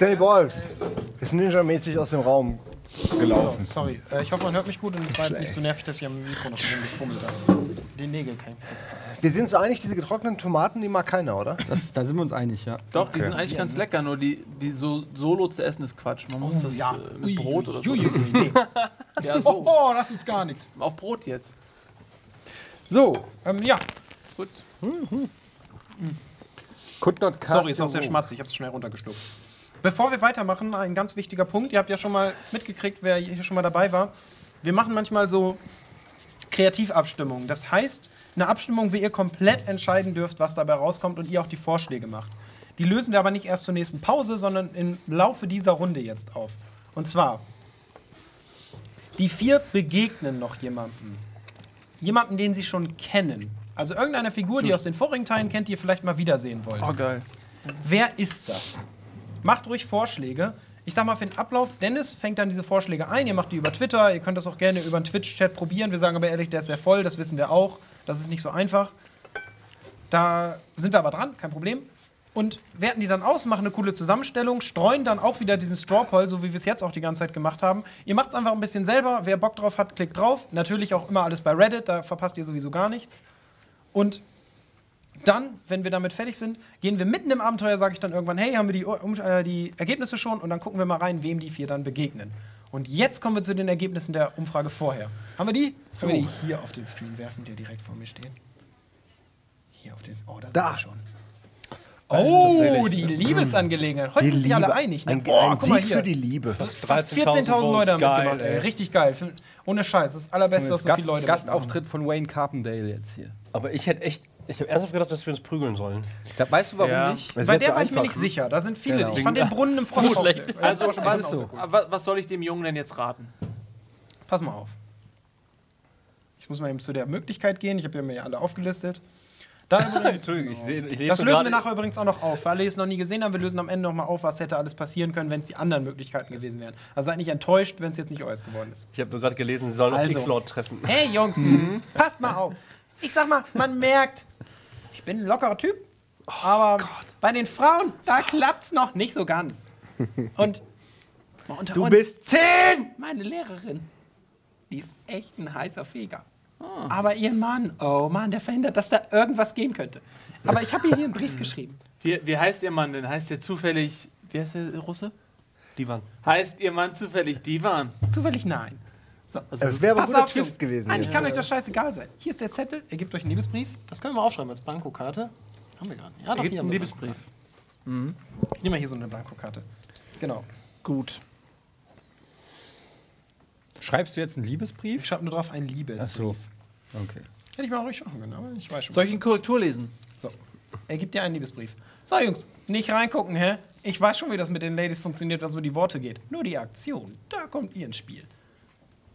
Stanley Balls ist ninja-mäßig aus dem Raum gelaufen. Oh, sorry, ich hoffe, man hört mich gut und es war jetzt nicht so nervig, dass ich am Mikro noch so gefummelt habe. Den Nägel kann ich. Wir sind uns einig, diese getrockneten Tomaten, die mag keiner, oder? Da sind wir uns einig, ja. Doch, okay. Die sind eigentlich ganz lecker, nur die so solo zu essen ist Quatsch. Man muss das mit Brot oder so. Ja, so. Oh, das ist gar nichts. Auf Brot jetzt. So, ja. Gut. Sorry, ist auch sehr schmatzig, ich hab's schnell runtergeschluckt. Bevor wir weitermachen, ein ganz wichtiger Punkt. Ihr habt ja schon mal mitgekriegt, wer hier schon mal dabei war. Wir machen manchmal so Kreativabstimmungen. Das heißt, eine Abstimmung, wie ihr komplett entscheiden dürft, was dabei rauskommt und ihr auch die Vorschläge macht. Die lösen wir aber nicht erst zur nächsten Pause, sondern im Laufe dieser Runde jetzt auf. Und zwar, die 4 begegnen noch jemandem. Jemanden, den sie schon kennen. Also irgendeine Figur, die ihr aus den vorigen Teilen kennt, die ihr vielleicht mal wiedersehen wollt. Oh, geil. Wer ist das? Macht ruhig Vorschläge. Ich sag mal für den Ablauf, Dennis fängt dann diese Vorschläge ein, ihr macht die über Twitter, ihr könnt das auch gerne über einen Twitch-Chat probieren. Wir sagen aber ehrlich, der ist sehr voll, das wissen wir auch. Das ist nicht so einfach. Da sind wir aber dran, kein Problem. Und werten die dann aus, machen eine coole Zusammenstellung, streuen dann auch wieder diesen Straw Poll, so wie wir es jetzt auch die ganze Zeit gemacht haben. Ihr macht es einfach ein bisschen selber, wer Bock drauf hat, klickt drauf. Natürlich auch immer alles bei Reddit, da verpasst ihr sowieso gar nichts. Und dann, wenn wir damit fertig sind, gehen wir mitten im Abenteuer, sage ich dann irgendwann, hey, haben wir die Ergebnisse schon? Und dann gucken wir mal rein, wem die 4 dann begegnen. Und jetzt kommen wir zu den Ergebnissen der Umfrage vorher. Haben wir die? So. Können wir die hier auf den Screen werfen, der direkt vor mir steht? Hier auf den... Oh, da sind wir schon. Oh, die Liebesangelegenheit. Heute sind sich alle einig. Ne? Boah, guck mal hier. Für die Liebe. Fast 14.000 Leute haben mitgemacht. Ey. Richtig geil. Ohne Scheiß. Das ist das Allerbeste, dass so viele Leute Gastauftritt von Wayne Carpendale jetzt hier. Aber ich hätte echt... Ich habe ernsthaft gedacht, dass wir uns prügeln sollen. Da, weißt du, warum nicht? Bei der war ich mir nicht sicher. Da sind viele. Genau. Ich fand den Brunnen im Frosch schlecht. Also, was soll ich dem Jungen denn jetzt raten? Pass mal auf. Ich muss mal eben zu der Möglichkeit gehen. Ich habe mir ja alle aufgelistet. Da Entschuldigung, ich das lösen wir nachher übrigens auch noch auf. Weil alle, die es noch nie gesehen haben, wir lösen am Ende noch mal auf, was hätte alles passieren können, wenn es die anderen Möglichkeiten gewesen wären. Also seid nicht enttäuscht, wenn es jetzt nicht euer geworden ist. Ich habe gerade gelesen, sie sollen auf X-Lord treffen. Hey Jungs, passt mal auf. Ich sag mal, man merkt, ich bin ein lockerer Typ, aber bei den Frauen, da klappt's noch nicht so ganz. Und unter uns, du bist 10! Meine Lehrerin, die ist echt ein heißer Feger. Aber ihr Mann, oh Mann, der verhindert, dass da irgendwas gehen könnte. Aber ich habe ihr hier einen Brief geschrieben. Wie heißt ihr Mann denn? Heißt der zufällig, wie heißt der Russe? Divan. Heißt ihr Mann zufällig Divan? Zufällig nein. So, also das wäre aber ein guter Twist gewesen. Nein, ich kann euch das scheißegal sein. Hier ist der Zettel, er gibt euch einen Liebesbrief. Das können wir aufschreiben als Blankokarte. Haben wir gerade. Ja, doch, hier einen Liebesbrief. Mhm. Ich nehme mal hier so eine Blankokarte. Genau. Gut. Schreibst du jetzt einen Liebesbrief? Ich schreibe nur drauf einen Liebesbrief. Ach so. Okay. Hätte ich mal ruhig machen können, aber ich weiß schon. Soll ich in Korrektur lesen? So. Er gibt dir einen Liebesbrief. So, Jungs, nicht reingucken, hä? Ich weiß schon, wie das mit den Ladies funktioniert, wenn es um die Worte geht. Nur die Aktion, da kommt ihr ins Spiel.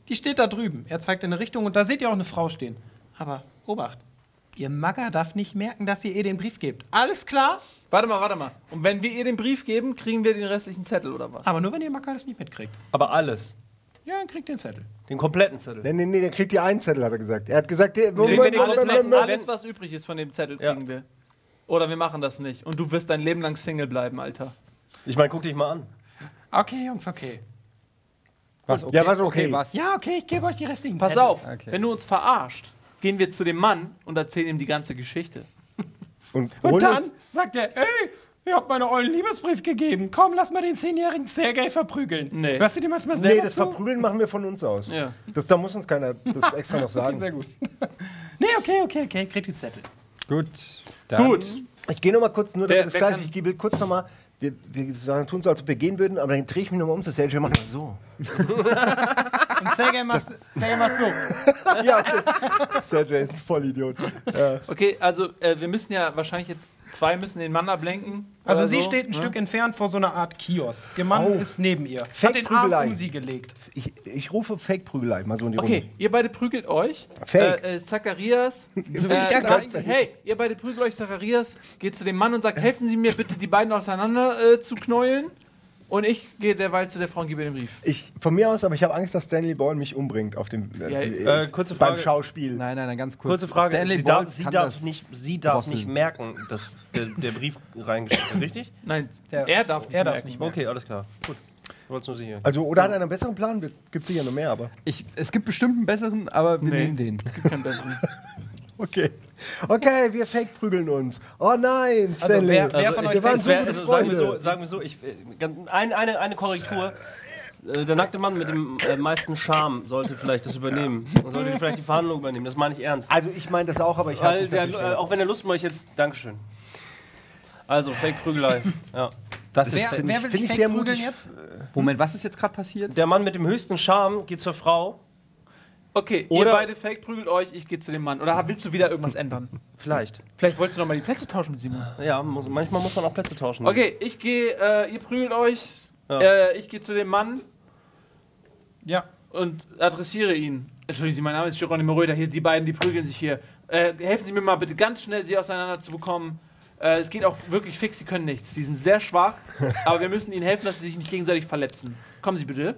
Die steht da drüben. Er zeigt in eine Richtung und da seht ihr auch eine Frau stehen. Aber Obacht, ihr Magger darf nicht merken, dass ihr ihr den Brief gebt. Alles klar? Warte mal. Und wenn wir ihr den Brief geben, kriegen wir den restlichen Zettel oder was? Aber nur, wenn ihr Magger das nicht mitkriegt. Aber alles? Ja, dann kriegt den Zettel. Den kompletten Zettel? Nee, der kriegt ihr einen Zettel, hat er gesagt. Er hat gesagt, alles, was übrig ist von dem Zettel, kriegen wir. Oder wir machen das nicht. Und du wirst dein Leben lang Single bleiben, Alter. Ich meine, guck dich mal an. Okay, Jungs, okay. Was? Okay. Ja, was? Ja, okay, ich gebe euch die restlichen Zettel. Pass auf, wenn du uns verarscht, gehen wir zu dem Mann und erzählen ihm die ganze Geschichte. Und dann sagt er, ey, ihr habt meine ollen Liebesbrief gegeben. Komm, lass mal den 10-jährigen Sergej verprügeln. Nee. Hörst du dir manchmal selber das zu? Verprügeln machen wir von uns aus. Ja. Da muss uns keiner das extra noch sagen. Okay, sehr gut. Okay, kriegt den Zettel. Gut. Dann. Gut. Ich gehe noch mal kurz, nur das Gleiche, ich gebe kurz noch mal. Wir tun so, als ob wir gehen würden, aber dann drehe ich mich nochmal um zu Sergej und mache so. Und Sergej macht so. Ja, okay. Sergej ist ein Vollidiot. Ja. Okay, also wir müssen ja wahrscheinlich jetzt, 2 müssen den Mann ablenken. Also sie steht ein Stück entfernt vor so einer Art Kiosk. Ihr Mann ist neben ihr. Hat den Arm um sie gelegt. Ich rufe Fake-Prügelei mal so in die Runde. Okay, ihr beide prügelt euch. Fake. Zacharias. Hey, ihr beide prügelt euch. Zacharias geht zu dem Mann und sagt, helfen Sie mir bitte, die beiden auseinander zu knäueln. Und ich gehe derweil zu der Frau und gebe ihr den Brief. Von mir aus, aber ich habe Angst, dass Stanley Ball mich umbringt auf dem kurze Frage. Beim Schauspiel. Nein, nein, nein, ganz kurz. Kurze Frage. Stanley Ball darf nicht merken, dass der Brief reingeschickt wird, richtig? Nein, er darf nicht merken. Okay, alles klar. Gut. Also, oder hat einer einen besseren Plan? Gibt es sicher noch mehr, aber. Es gibt bestimmt einen besseren, aber wir nehmen den. Es gibt keinen besseren. Okay. Okay, wir fake-prügeln uns. Oh nein, Stanley. Also, wer von euch eine Korrektur. Der nackte Mann mit dem meisten Charme sollte vielleicht das übernehmen. Und sollte vielleicht die Verhandlung übernehmen. Das meine ich ernst. Also, ich meine das auch, aber ich habe. Auch wenn er Lust macht, jetzt. Dankeschön. Also, Fake-Prügelei. Ja. Das finde ich sehr mutig jetzt. Moment, was ist jetzt gerade passiert? Der Mann mit dem höchsten Charme geht zur Frau. Okay, oder ihr beide fake-prügelt euch, ich gehe zu dem Mann. Oder willst du wieder irgendwas ändern? Vielleicht. Vielleicht wolltest du nochmal die Plätze tauschen mit Simon. Ja, manchmal muss man auch Plätze tauschen. Okay, ich gehe, ihr prügelt euch, ja. Ich gehe zu dem Mann. Ja. Und adressiere ihn. Entschuldigen Sie, mein Name ist Geronimo Röder. Hier, die beiden, die prügeln sich hier. Helfen Sie mir mal bitte ganz schnell, sie auseinander zu bekommen. Es geht auch wirklich fix, sie können nichts. Die sind sehr schwach, aber wir müssen ihnen helfen, dass sie sich nicht gegenseitig verletzen. Kommen Sie bitte,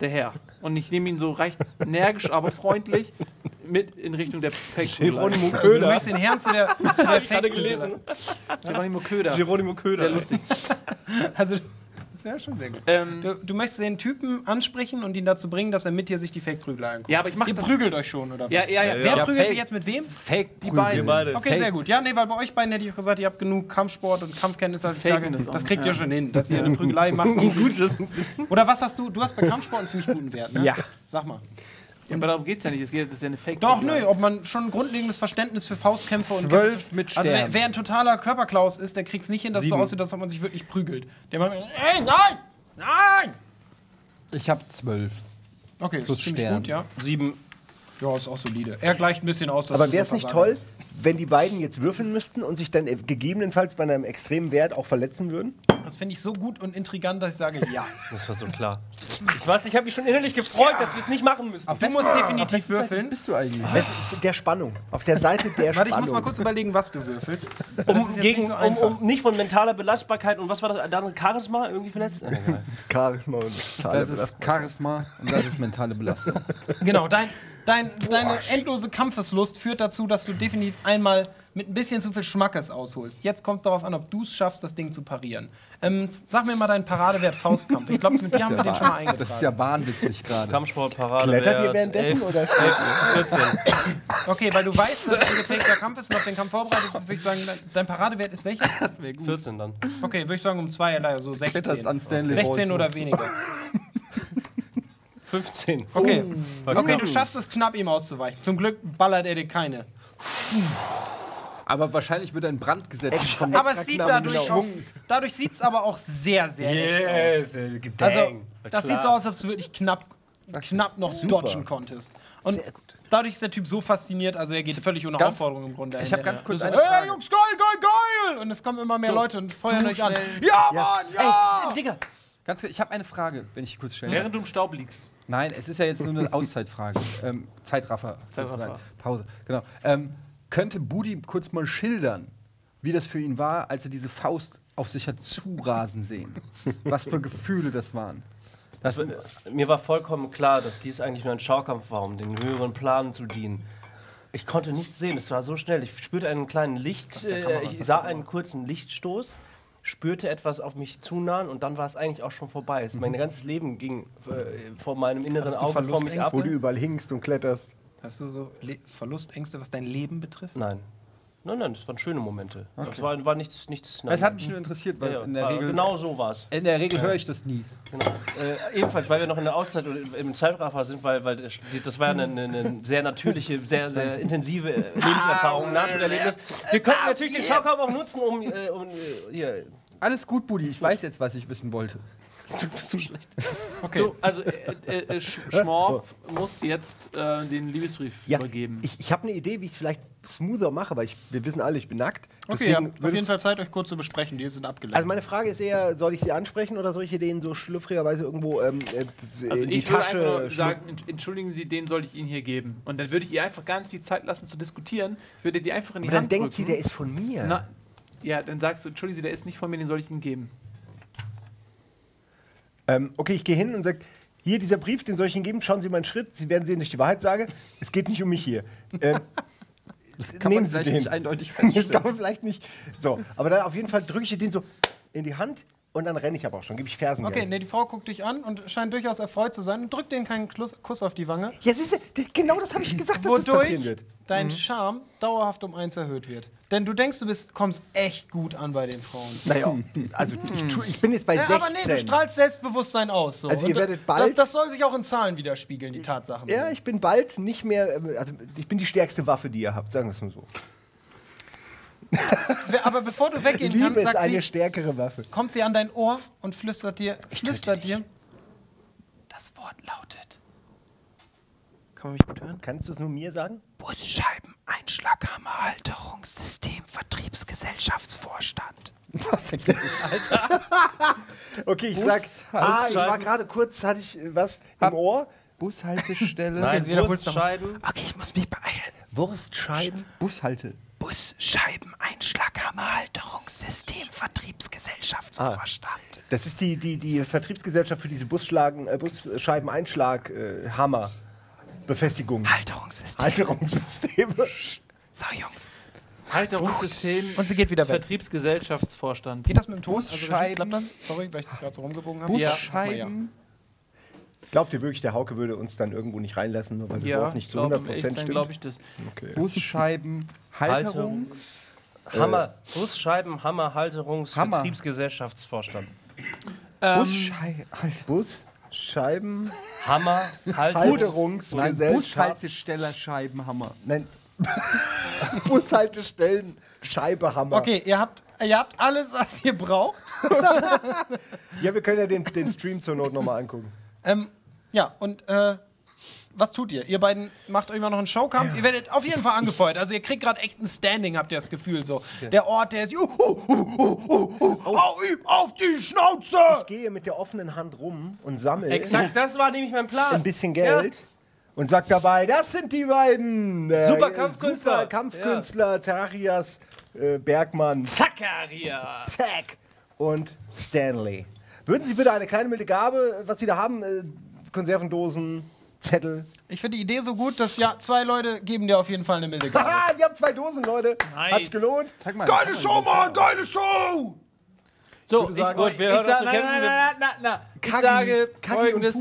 der Herr. Und ich nehme ihn so recht energisch, aber freundlich mit in Richtung der Fake-Prügelei. Geronimo Köder. Also, du den Herrn zu der Fake-Prügelei. Geronimo Köder. Geronimo Köder. Sehr lustig. Also, das wäre schon sehr gut. Du möchtest den Typen ansprechen und ihn dazu bringen, dass er mit dir sich die Fake-Prügelei anguckt. Ja, aber ich mache das. Ihr prügelt euch schon, oder was? Ja. Wer prügelt sich jetzt mit wem? Fake, die beiden. Okay, Fake. Sehr gut. Ja, nee, weil bei euch beiden hätte ich auch gesagt, ihr habt genug Kampfsport und Kampfkenntnisse. Also das kriegt ihr schon hin, dass ihr eine Prügelei macht. Oder was hast du? Du hast bei Kampfsport einen ziemlich guten Wert, ne? Ja. Sag mal. Ja, aber darum geht's ja nicht, das ist ja eine Fake-Prügelei. Doch, nö, ob man schon ein grundlegendes Verständnis für Faustkämpfe 12 mit Stern. Also wer ein totaler Körperklaus ist, der kriegt's nicht hin, dass es so aussieht, als ob man sich wirklich prügelt. Der macht, ey, nein! Nein! Ich hab 12. Okay, das ist ziemlich gut, ja. 7. Ja, ist auch solide. Er gleicht ein bisschen aus. Aber wäre es nicht toll, wenn die beiden jetzt würfeln müssten und sich dann gegebenenfalls bei einem extremen Wert auch verletzen würden? Das finde ich so gut und intrigant, dass ich sage, ja. Das war so klar. Ich weiß, ich habe mich schon innerlich gefreut, dass wir es nicht machen müssen. Du musst definitiv würfeln. Bist du eigentlich? Der Spannung. Auf der Seite der Spannung. Warte, ich muss mal kurz überlegen, was du würfelst. Um nicht von mentaler Belastbarkeit und was war das? Dann Charisma irgendwie verletzt? Charisma und mentale Belastung. Das ist Charisma und das ist mentale Belastung. Genau, deine endlose Kampfeslust führt dazu, dass du definitiv einmal mit ein bisschen zu viel Schmackes ausholst. Jetzt kommt es darauf an, ob du es schaffst, das Ding zu parieren. Sag mir mal deinen Paradewert Faustkampf. Ich glaube, mit dir haben wir den schon mal eingetragen. Das ist ja wahnwitzig gerade. Kampfsport, Paradewert. Klettert ihr währenddessen oder? 14. Okay, weil du weißt, dass es ein gefakter Kampf ist und auf den Kampf vorbereitet bist, würde ich sagen, dein Paradewert ist welcher? Das wäre gut. 14 dann. Okay, würde ich sagen, um 2, also 16. Kletterst an Stanley Balls. 16 oder weniger. 15. Okay. Okay, du schaffst es knapp, ihm auszuweichen. Zum Glück ballert er dir keine. Aber wahrscheinlich wird ein Brand gesetzt. Von aber es sieht dadurch sieht es aber auch sehr, sehr echt aus. Also, das sieht so aus, als ob du wirklich knapp noch dodgen konntest. Und dadurch ist der Typ so fasziniert, also er geht völlig ohne Aufforderung im Grunde. Ich habe ganz kurz eine Frage. Hey, Jungs, geil, geil, geil! Und es kommen immer mehr Leute und feuern euch an. Ja, Mann, ja! Ey, Digga! Ganz kurz, ich habe eine Frage, wenn ich kurz stelle. Während du im Staub liegst. Nein, es ist ja jetzt nur eine Auszeitfrage. Zeitraffer. Pause, genau. Könnte Budi kurz mal schildern, wie das für ihn war, als er diese Faust auf sich hat zurasen sehen? Was für Gefühle das waren? Mir war vollkommen klar, dass dies eigentlich nur ein Schaukampf war, um den höheren Planen zu dienen. Ich konnte nichts sehen, es war so schnell. Ich spürte einen kleinen kurzen Lichtstoß. Spürte etwas auf mich zunahen und dann war es eigentlich auch schon vorbei. Mein ganzes Leben ging vor meinem inneren Auge vor mich ab. Wo du überall hingst und kletterst. Hast du so Verlustängste, was dein Leben betrifft? Nein. Nein, das waren schöne Momente. Okay. Das war nichts. Nein. Das hat mich nur interessiert, weil in der Regel. Genau so war es. In der Regel höre ich das nie. Genau. Ebenfalls, weil wir noch in der Auszeit oder im Zeitraffer sind, weil das war eine sehr natürliche, sehr, sehr intensive Lebenserfahrung, Nachwuchserlebnis. Wir könnten natürlich den Schaukampf auch nutzen, um hier. Alles gut, Budi, ich weiß jetzt, was ich wissen wollte. Du bist so schlecht. Okay. So, also, Schmorf muss jetzt den Liebesbrief übergeben. Ich habe eine Idee, wie ich es vielleicht smoother mache, weil wir wissen alle, ich bin nackt. Okay, ja, auf jeden Fall Zeit, euch kurz zu besprechen. Die sind abgelenkt. Also meine Frage ist eher, soll ich sie ansprechen oder soll ich Ihnen so schlüpfrigerweise irgendwo in die Tasche würde einfach sagen, entschuldigen Sie, den soll ich Ihnen hier geben. Und dann würde ich ihr einfach gar nicht die Zeit lassen zu diskutieren. Ich würde die einfach in die Hand drücken. Dann denkt sie, der ist von mir. Na, ja, dann sagst du, entschuldigen Sie, der ist nicht von mir, den soll ich Ihnen geben. Okay, ich gehe hin und sage, hier, dieser Brief, den soll ich Ihnen geben, schauen Sie meinen Schritt, Sie werden sehen, dass ich die Wahrheit sage, es geht nicht um mich hier. Das kann man vielleicht nicht eindeutig feststellen. Das kann man vielleicht nicht. So, aber dann auf jeden Fall drücke ich den so in die Hand und dann renne ich aber auch schon, gebe ich Fersengeld. Okay, ne, die Frau guckt dich an und scheint durchaus erfreut zu sein und drückt denen keinen Kuss auf die Wange. Ja, siehst du, genau das habe ich gesagt, dass das passieren wird. Wodurch dein Charme dauerhaft um 1 erhöht wird. Denn du denkst, du kommst echt gut an bei den Frauen. Naja, also ich bin jetzt bei 16. Aber nee, du strahlst Selbstbewusstsein aus. So. Also ihr werdet bald... Das soll sich auch in Zahlen widerspiegeln, die Tatsachen. Ja, ich bin bald nicht mehr... Also ich bin die stärkste Waffe, die ihr habt, sagen wir es mal so. Aber bevor du weggehen Liebe kannst, sagt eine stärkere Waffe. Kommt sie an dein Ohr und flüstert dir. Das Wort lautet. Kann man mich gut hören? Kannst du es nur mir sagen? Busscheiben, Einschlaghammer, Halterungssystem, Vertriebsgesellschaftsvorstand. Was ist das, Alter? Okay, ich sag, ich war gerade kurz, hatte ich was im Ohr? Bushaltestelle. Nein, Wurstscheiben. Okay, ich muss mich beeilen. Wurstscheiben. Bushalte. Busscheiben, Einschlaghammer, Halterungssystem, Vertriebsgesellschaftsvorstand. Ah, das ist die Vertriebsgesellschaft für diese Busscheiben, Einschlag, Hammer, Befestigung. Halterungssystem. So, Jungs. Halterungssystem. Und sie geht wieder weg. Vertriebsgesellschaftsvorstand. Geht das mit dem Ton? Busscheiben. Klappt das? Sorry, weil ich das gerade so rumgebogen habe. Busscheiben. Ja. Glaubt ihr wirklich, der Hauke würde uns dann irgendwo nicht reinlassen, nur weil das Wort nicht zu 100% stimmt? Glaube ich das. Okay. Busscheiben, Halterungs... Hammer, Busscheiben, Hammer, Halterungs... Hammer. Vertriebsgesellschaftsvorstand. Busscheiben... Hammer, Halterungs... Nein, Bushaltestellerscheiben, Hammer. Nein, Bushaltestellen, Scheibe, Hammer. Okay, ihr habt alles, was ihr braucht. Ja, wir können ja den Stream zur Not nochmal angucken. Ja, und was tut ihr? Ihr beiden macht irgendwann noch einen Showkampf. Ja. Ihr werdet auf jeden Fall angefeuert. Also ihr kriegt gerade echt ein Standing, habt ihr das Gefühl so. Okay. Der Ort, der ist... Hau ihm auf die Schnauze! Ich gehe mit der offenen Hand rum und sammle... Exakt, das war nämlich mein Plan. Ein bisschen Geld. Ja. Und sag dabei, das sind die beiden... Super Kampfkünstler, ja. Zacharias Bergmann. Zacharias! Zack! Und Stanley. Würden Sie bitte eine kleine milde Gabe, was Sie da haben, Konservendosen, Zettel? Ich finde die Idee so gut, dass ja, 2 Leute geben dir auf jeden Fall eine milde Gabe. Haha, wir haben 2 Dosen, Leute. Nice. Hat's gelohnt. Mal, geile Show, Mann, geile Show! So, ich sage Folgendes.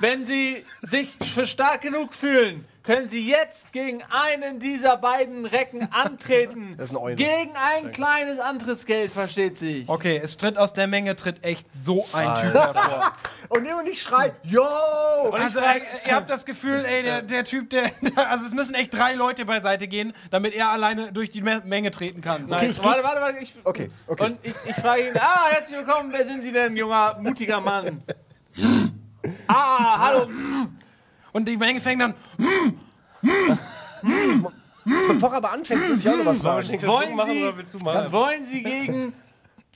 Wenn Sie sich für stark genug fühlen, können Sie jetzt gegen einen dieser beiden Recken antreten. Das ist ein Euro. Gegen ein kleines anderes Geld, versteht sich. Okay, es tritt aus der Menge, echt so ein Typ hervor. Und ihr nicht schreit, yo! Und also, ihr habt das Gefühl, ey, der Typ, also es müssen echt 3 Leute beiseite gehen, damit er alleine durch die Menge treten kann. So. Okay, warte. Okay. Und ich frage ihn, herzlich willkommen, wer sind Sie denn, junger, mutiger Mann? Hallo. Und die Menge fängt dann. Bevor er aber anfängt, würde ich auch noch was sagen. Wollen Sie gegen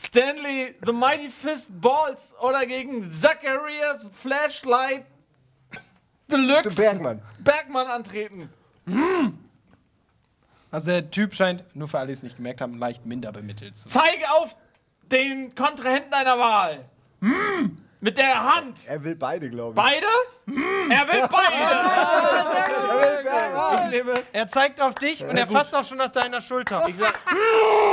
Stanley the Mighty Fist Balls oder gegen Zacharias Flashlight Deluxe Bergmann antreten? Also der Typ scheint, nur für alle, die es nicht gemerkt haben, leicht minder bemittelt zu sein. Zeige auf den Kontrahenten deiner Wahl. Mit der Hand! Er will beide, glaube ich. Beide? Er will beide! Er zeigt auf dich und er fasst auch schon nach deiner Schulter. Ich sag,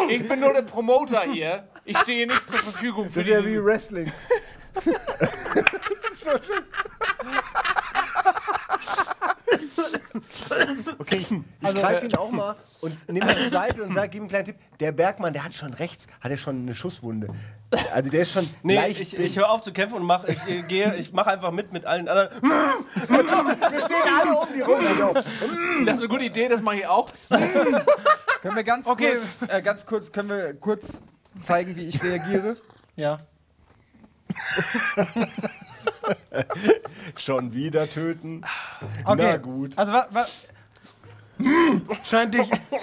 ich bin nur der Promoter hier. Ich stehe nicht zur Verfügung für dich. Das ist ja wie Wrestling. Okay, ich greife ihn auch mal und nehme an die Seite und sage, gib ihm einen kleinen Tipp. Der Bergmann, der hat schon rechts, hat er schon eine Schusswunde. Also der ist schon leicht. Ich höre auf zu kämpfen und ich mache einfach mit allen anderen. Wir stehen alle um die Runde. Das ist eine gute Idee, das mache ich auch. Können wir ganz kurz zeigen, wie ich reagiere? Ja. Schon wieder töten. Okay. Na gut. Also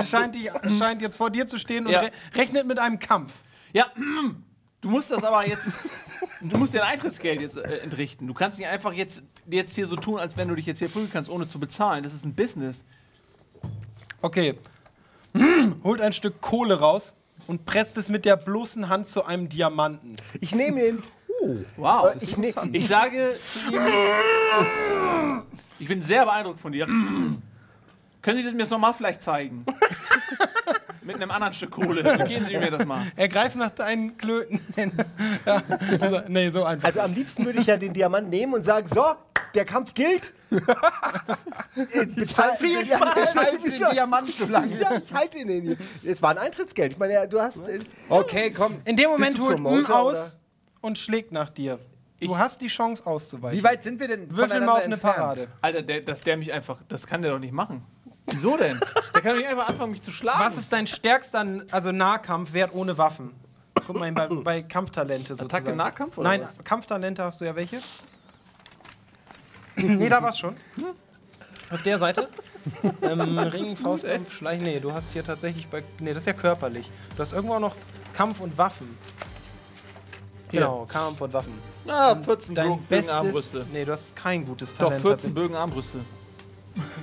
scheint jetzt vor dir zu stehen und rechnet mit einem Kampf. Ja. Du musst das aber jetzt. Du musst dein Eintrittsgeld jetzt entrichten. Du kannst nicht einfach jetzt hier so tun, als wenn du dich jetzt hier prügeln kannst, ohne zu bezahlen. Das ist ein Business. Okay. Holt ein Stück Kohle raus und presst es mit der bloßen Hand zu einem Diamanten. Ich nehme ihn. Oh, wow, das ist interessant. Ich sage zu Ihnen, ich bin sehr beeindruckt von dir. Können Sie das mir jetzt nochmal vielleicht zeigen? Mit einem anderen Stück Kohle. Geben Sie mir das mal. Er greift nach deinen Klöten. Ja, also, nee, so einfach. Also am liebsten würde ich ja den Diamant nehmen und sagen, so, der Kampf gilt. Ich halte den Diamant so lange. Ja, ich halte ihn hier. Es war ein Eintrittsgeld. Ich meine, ja, du hast... Okay, komm. In dem Moment holt ihn aus und schlägt nach dir. Du hast die Chance auszuweichen. Wie weit sind wir denn? Würfel mal auf eine Parade. Alter, der mich einfach... Das kann der doch nicht machen. Wieso denn? Der kann doch nicht einfach anfangen, mich zu schlagen. Was ist dein stärkster Nahkampfwert ohne Waffen? Guck mal, bei Kampftalente sozusagen. Attacke Nahkampf oder nein, was? Kampftalente hast du ja welche. Nee, da war's schon. Auf der Seite. Ring, Faustkampf, Schleichen. Nee, du hast hier tatsächlich bei... Nee, das ist ja körperlich. Du hast irgendwo auch noch Kampf und Waffen. Genau, Kampf und Waffen. Na, 14 Bögen Armbrüste. Nee, du hast kein gutes Talent. Doch, 14 Bögen Armbrüste.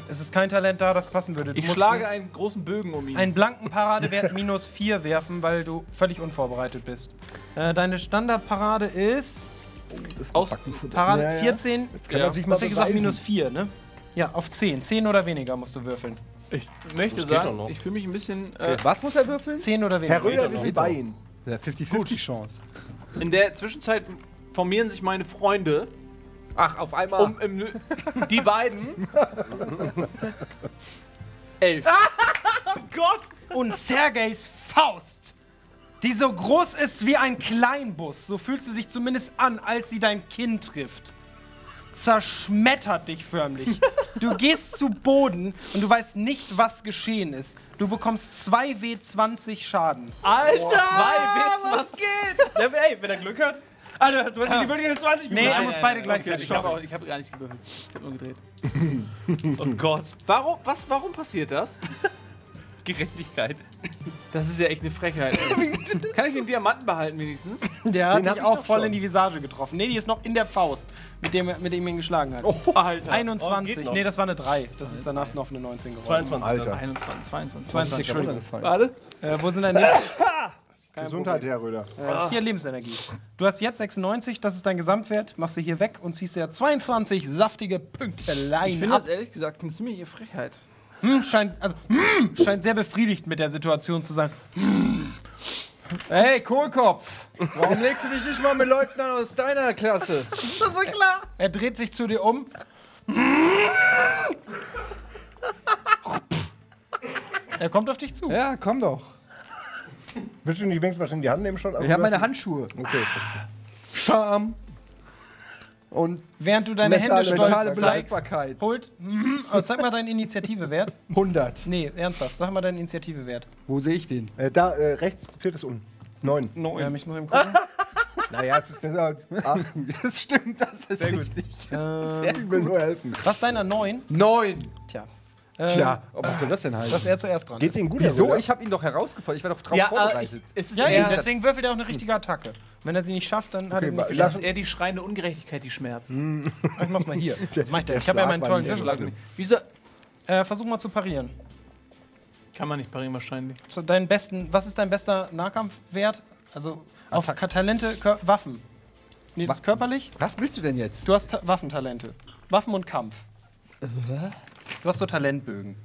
Es ist kein Talent da, das passen würde. Du musst schlage einen großen Bögen um ihn. Einen blanken Paradewert -4 werfen, weil du völlig unvorbereitet bist. Deine Standardparade ist... Oh, das aus Parade ja, ja. 14. Jetzt kann man sich mal hast du gesagt, -4, ne? Ja, auf 10. 10 oder weniger musst du würfeln. Ich möchte sagen, ich fühle mich ein bisschen... was muss er würfeln? 10 oder weniger. Herr Röder, wir sind bei Ihnen. 50-50 Chance. In der Zwischenzeit formieren sich meine Freunde. Ach, auf einmal. Die beiden. 11. Oh Gott! Und Sergejs Faust, die so groß ist wie ein Kleinbus, so fühlt sie sich zumindest an, als sie dein Kinn trifft, zerschmettert dich förmlich. Du gehst zu Boden und du weißt nicht, was geschehen ist. Du bekommst 2W20 Schaden. Alter! Oh, 2W20. Was geht? Ja, ey, wenn er Glück hat. Alter, du hast die Würfel 20 Minuten. Nee, er muss beide gleichzeitig schaffen. Ich habe gar nicht gewürfelt. Ich habe nur gedreht. Oh Gott. Warum passiert das? Gerechtigkeit. Das ist ja echt eine Frechheit. Kann ich den Diamanten behalten wenigstens? Der hat mich auch voll in die Visage getroffen. Nee, die ist noch in der Faust, mit dem ihn geschlagen hat. Oh, Alter. 21. Oh, nee, das war eine 3. Das ist danach noch eine 19 geworden. 22. Alter. 21, 22. 20, Entschuldigung. Warte. Wo sind deine... Gesundheit, Herr Röder. Hier, Lebensenergie. Du hast jetzt 96, das ist dein Gesamtwert. Machst du hier weg und ziehst dir 22 saftige Pünkteleien. Ich finde das ehrlich gesagt eine ziemliche Frechheit. Scheint sehr befriedigt mit der Situation zu sein. Hey, Kohlkopf! Warum legst du dich nicht mal mit Leuten aus deiner Klasse? Das ist doch klar! Er dreht sich zu dir um. Er kommt auf dich zu. Ja, komm doch. Willst du die Bänkmaschine in die Hand nehmen schon? Ich habe meine Handschuhe. Okay. Scham. Und während du deine Hände stolz zeigst, zeig mal deinen Initiativewert. 100. Nee, ernsthaft, sag mal deinen Initiativewert. Wo sehe ich den? Da, rechts, viertes unten. 9. Ja, mich noch im Kopf. Naja, es ist besser als 8. Das stimmt, das ist sehr richtig. Sehr gut. Ich will nur helfen. Was deiner 9? 9. Tja, was soll das denn heißen? Dass er zuerst dran ist. Geht's ihm gut? Wieso? Ich habe ihn doch herausgefordert. Ich war doch drauf vorbereitet. Deswegen würfelt er auch eine richtige Attacke. Wenn er sie nicht schafft, dann hat er sie nicht geschafft. Das ist eher die schreiende Ungerechtigkeit, die schmerzt. Ich mach's mal hier. Das macht er. Ich habe ja meinen tollen Tischschlag. Wieso? Versuch mal zu parieren. Kann man nicht parieren wahrscheinlich. Was ist dein bester Nahkampfwert? Also auf Talente, Waffen. Nee, das ist körperlich. Was willst du denn jetzt? Du hast Waffentalente. Waffen und Kampf. Du hast so Talentbögen.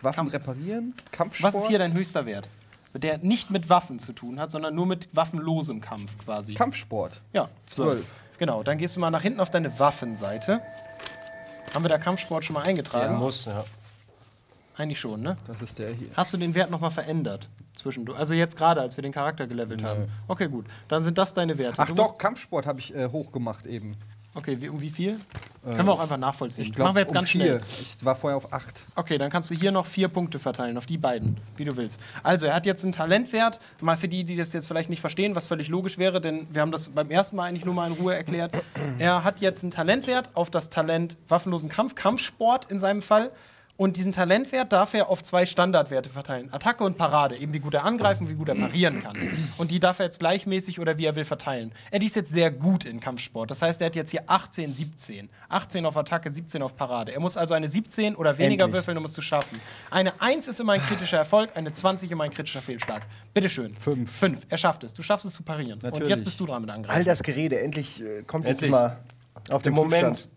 Waffen reparieren, Kampfsport. Was ist hier dein höchster Wert? Der nicht mit Waffen zu tun hat, sondern nur mit waffenlosem Kampf quasi. Kampfsport? Ja, 12. Genau, dann gehst du mal nach hinten auf deine Waffenseite. Haben wir da Kampfsport schon mal eingetragen? Ja, muss, ja. Eigentlich schon, ne? Das ist der hier. Hast du den Wert nochmal verändert? Zwischendurch. Also jetzt gerade, als wir den Charakter gelevelt haben. Okay, gut. Dann sind das deine Werte. Ach doch, Kampfsport habe ich hochgemacht eben. Okay, um wie viel? Können wir auch einfach nachvollziehen. Ich glaub, machen wir jetzt ganz schnell. Ich war vorher auf 8. Okay, dann kannst du hier noch 4 Punkte verteilen, auf die beiden, wie du willst. Also, er hat jetzt einen Talentwert. Mal für die, die das jetzt vielleicht nicht verstehen, was völlig logisch wäre, denn wir haben das beim ersten Mal eigentlich nur mal in Ruhe erklärt. Er hat jetzt einen Talentwert auf das Talent waffenlosen Kampf, Kampfsport in seinem Fall. Und diesen Talentwert darf er auf zwei Standardwerte verteilen. Attacke und Parade. Eben wie gut er angreifen, wie gut er parieren kann. Und die darf er jetzt gleichmäßig oder wie er will verteilen. Er ist jetzt sehr gut in Kampfsport. Das heißt, er hat jetzt hier 18, 17. 18 auf Attacke, 17 auf Parade. Er muss also eine 17 oder weniger würfeln, um es zu schaffen. Eine 1 ist immer ein kritischer Erfolg, eine 20 immer ein kritischer Fehlschlag. Bitteschön. 5. 5. Er schafft es. Du schaffst es zu parieren. Natürlich. Und jetzt bist du dran mit Angreifen. All das Gerede. Endlich kommt jetzt mal auf den Moment.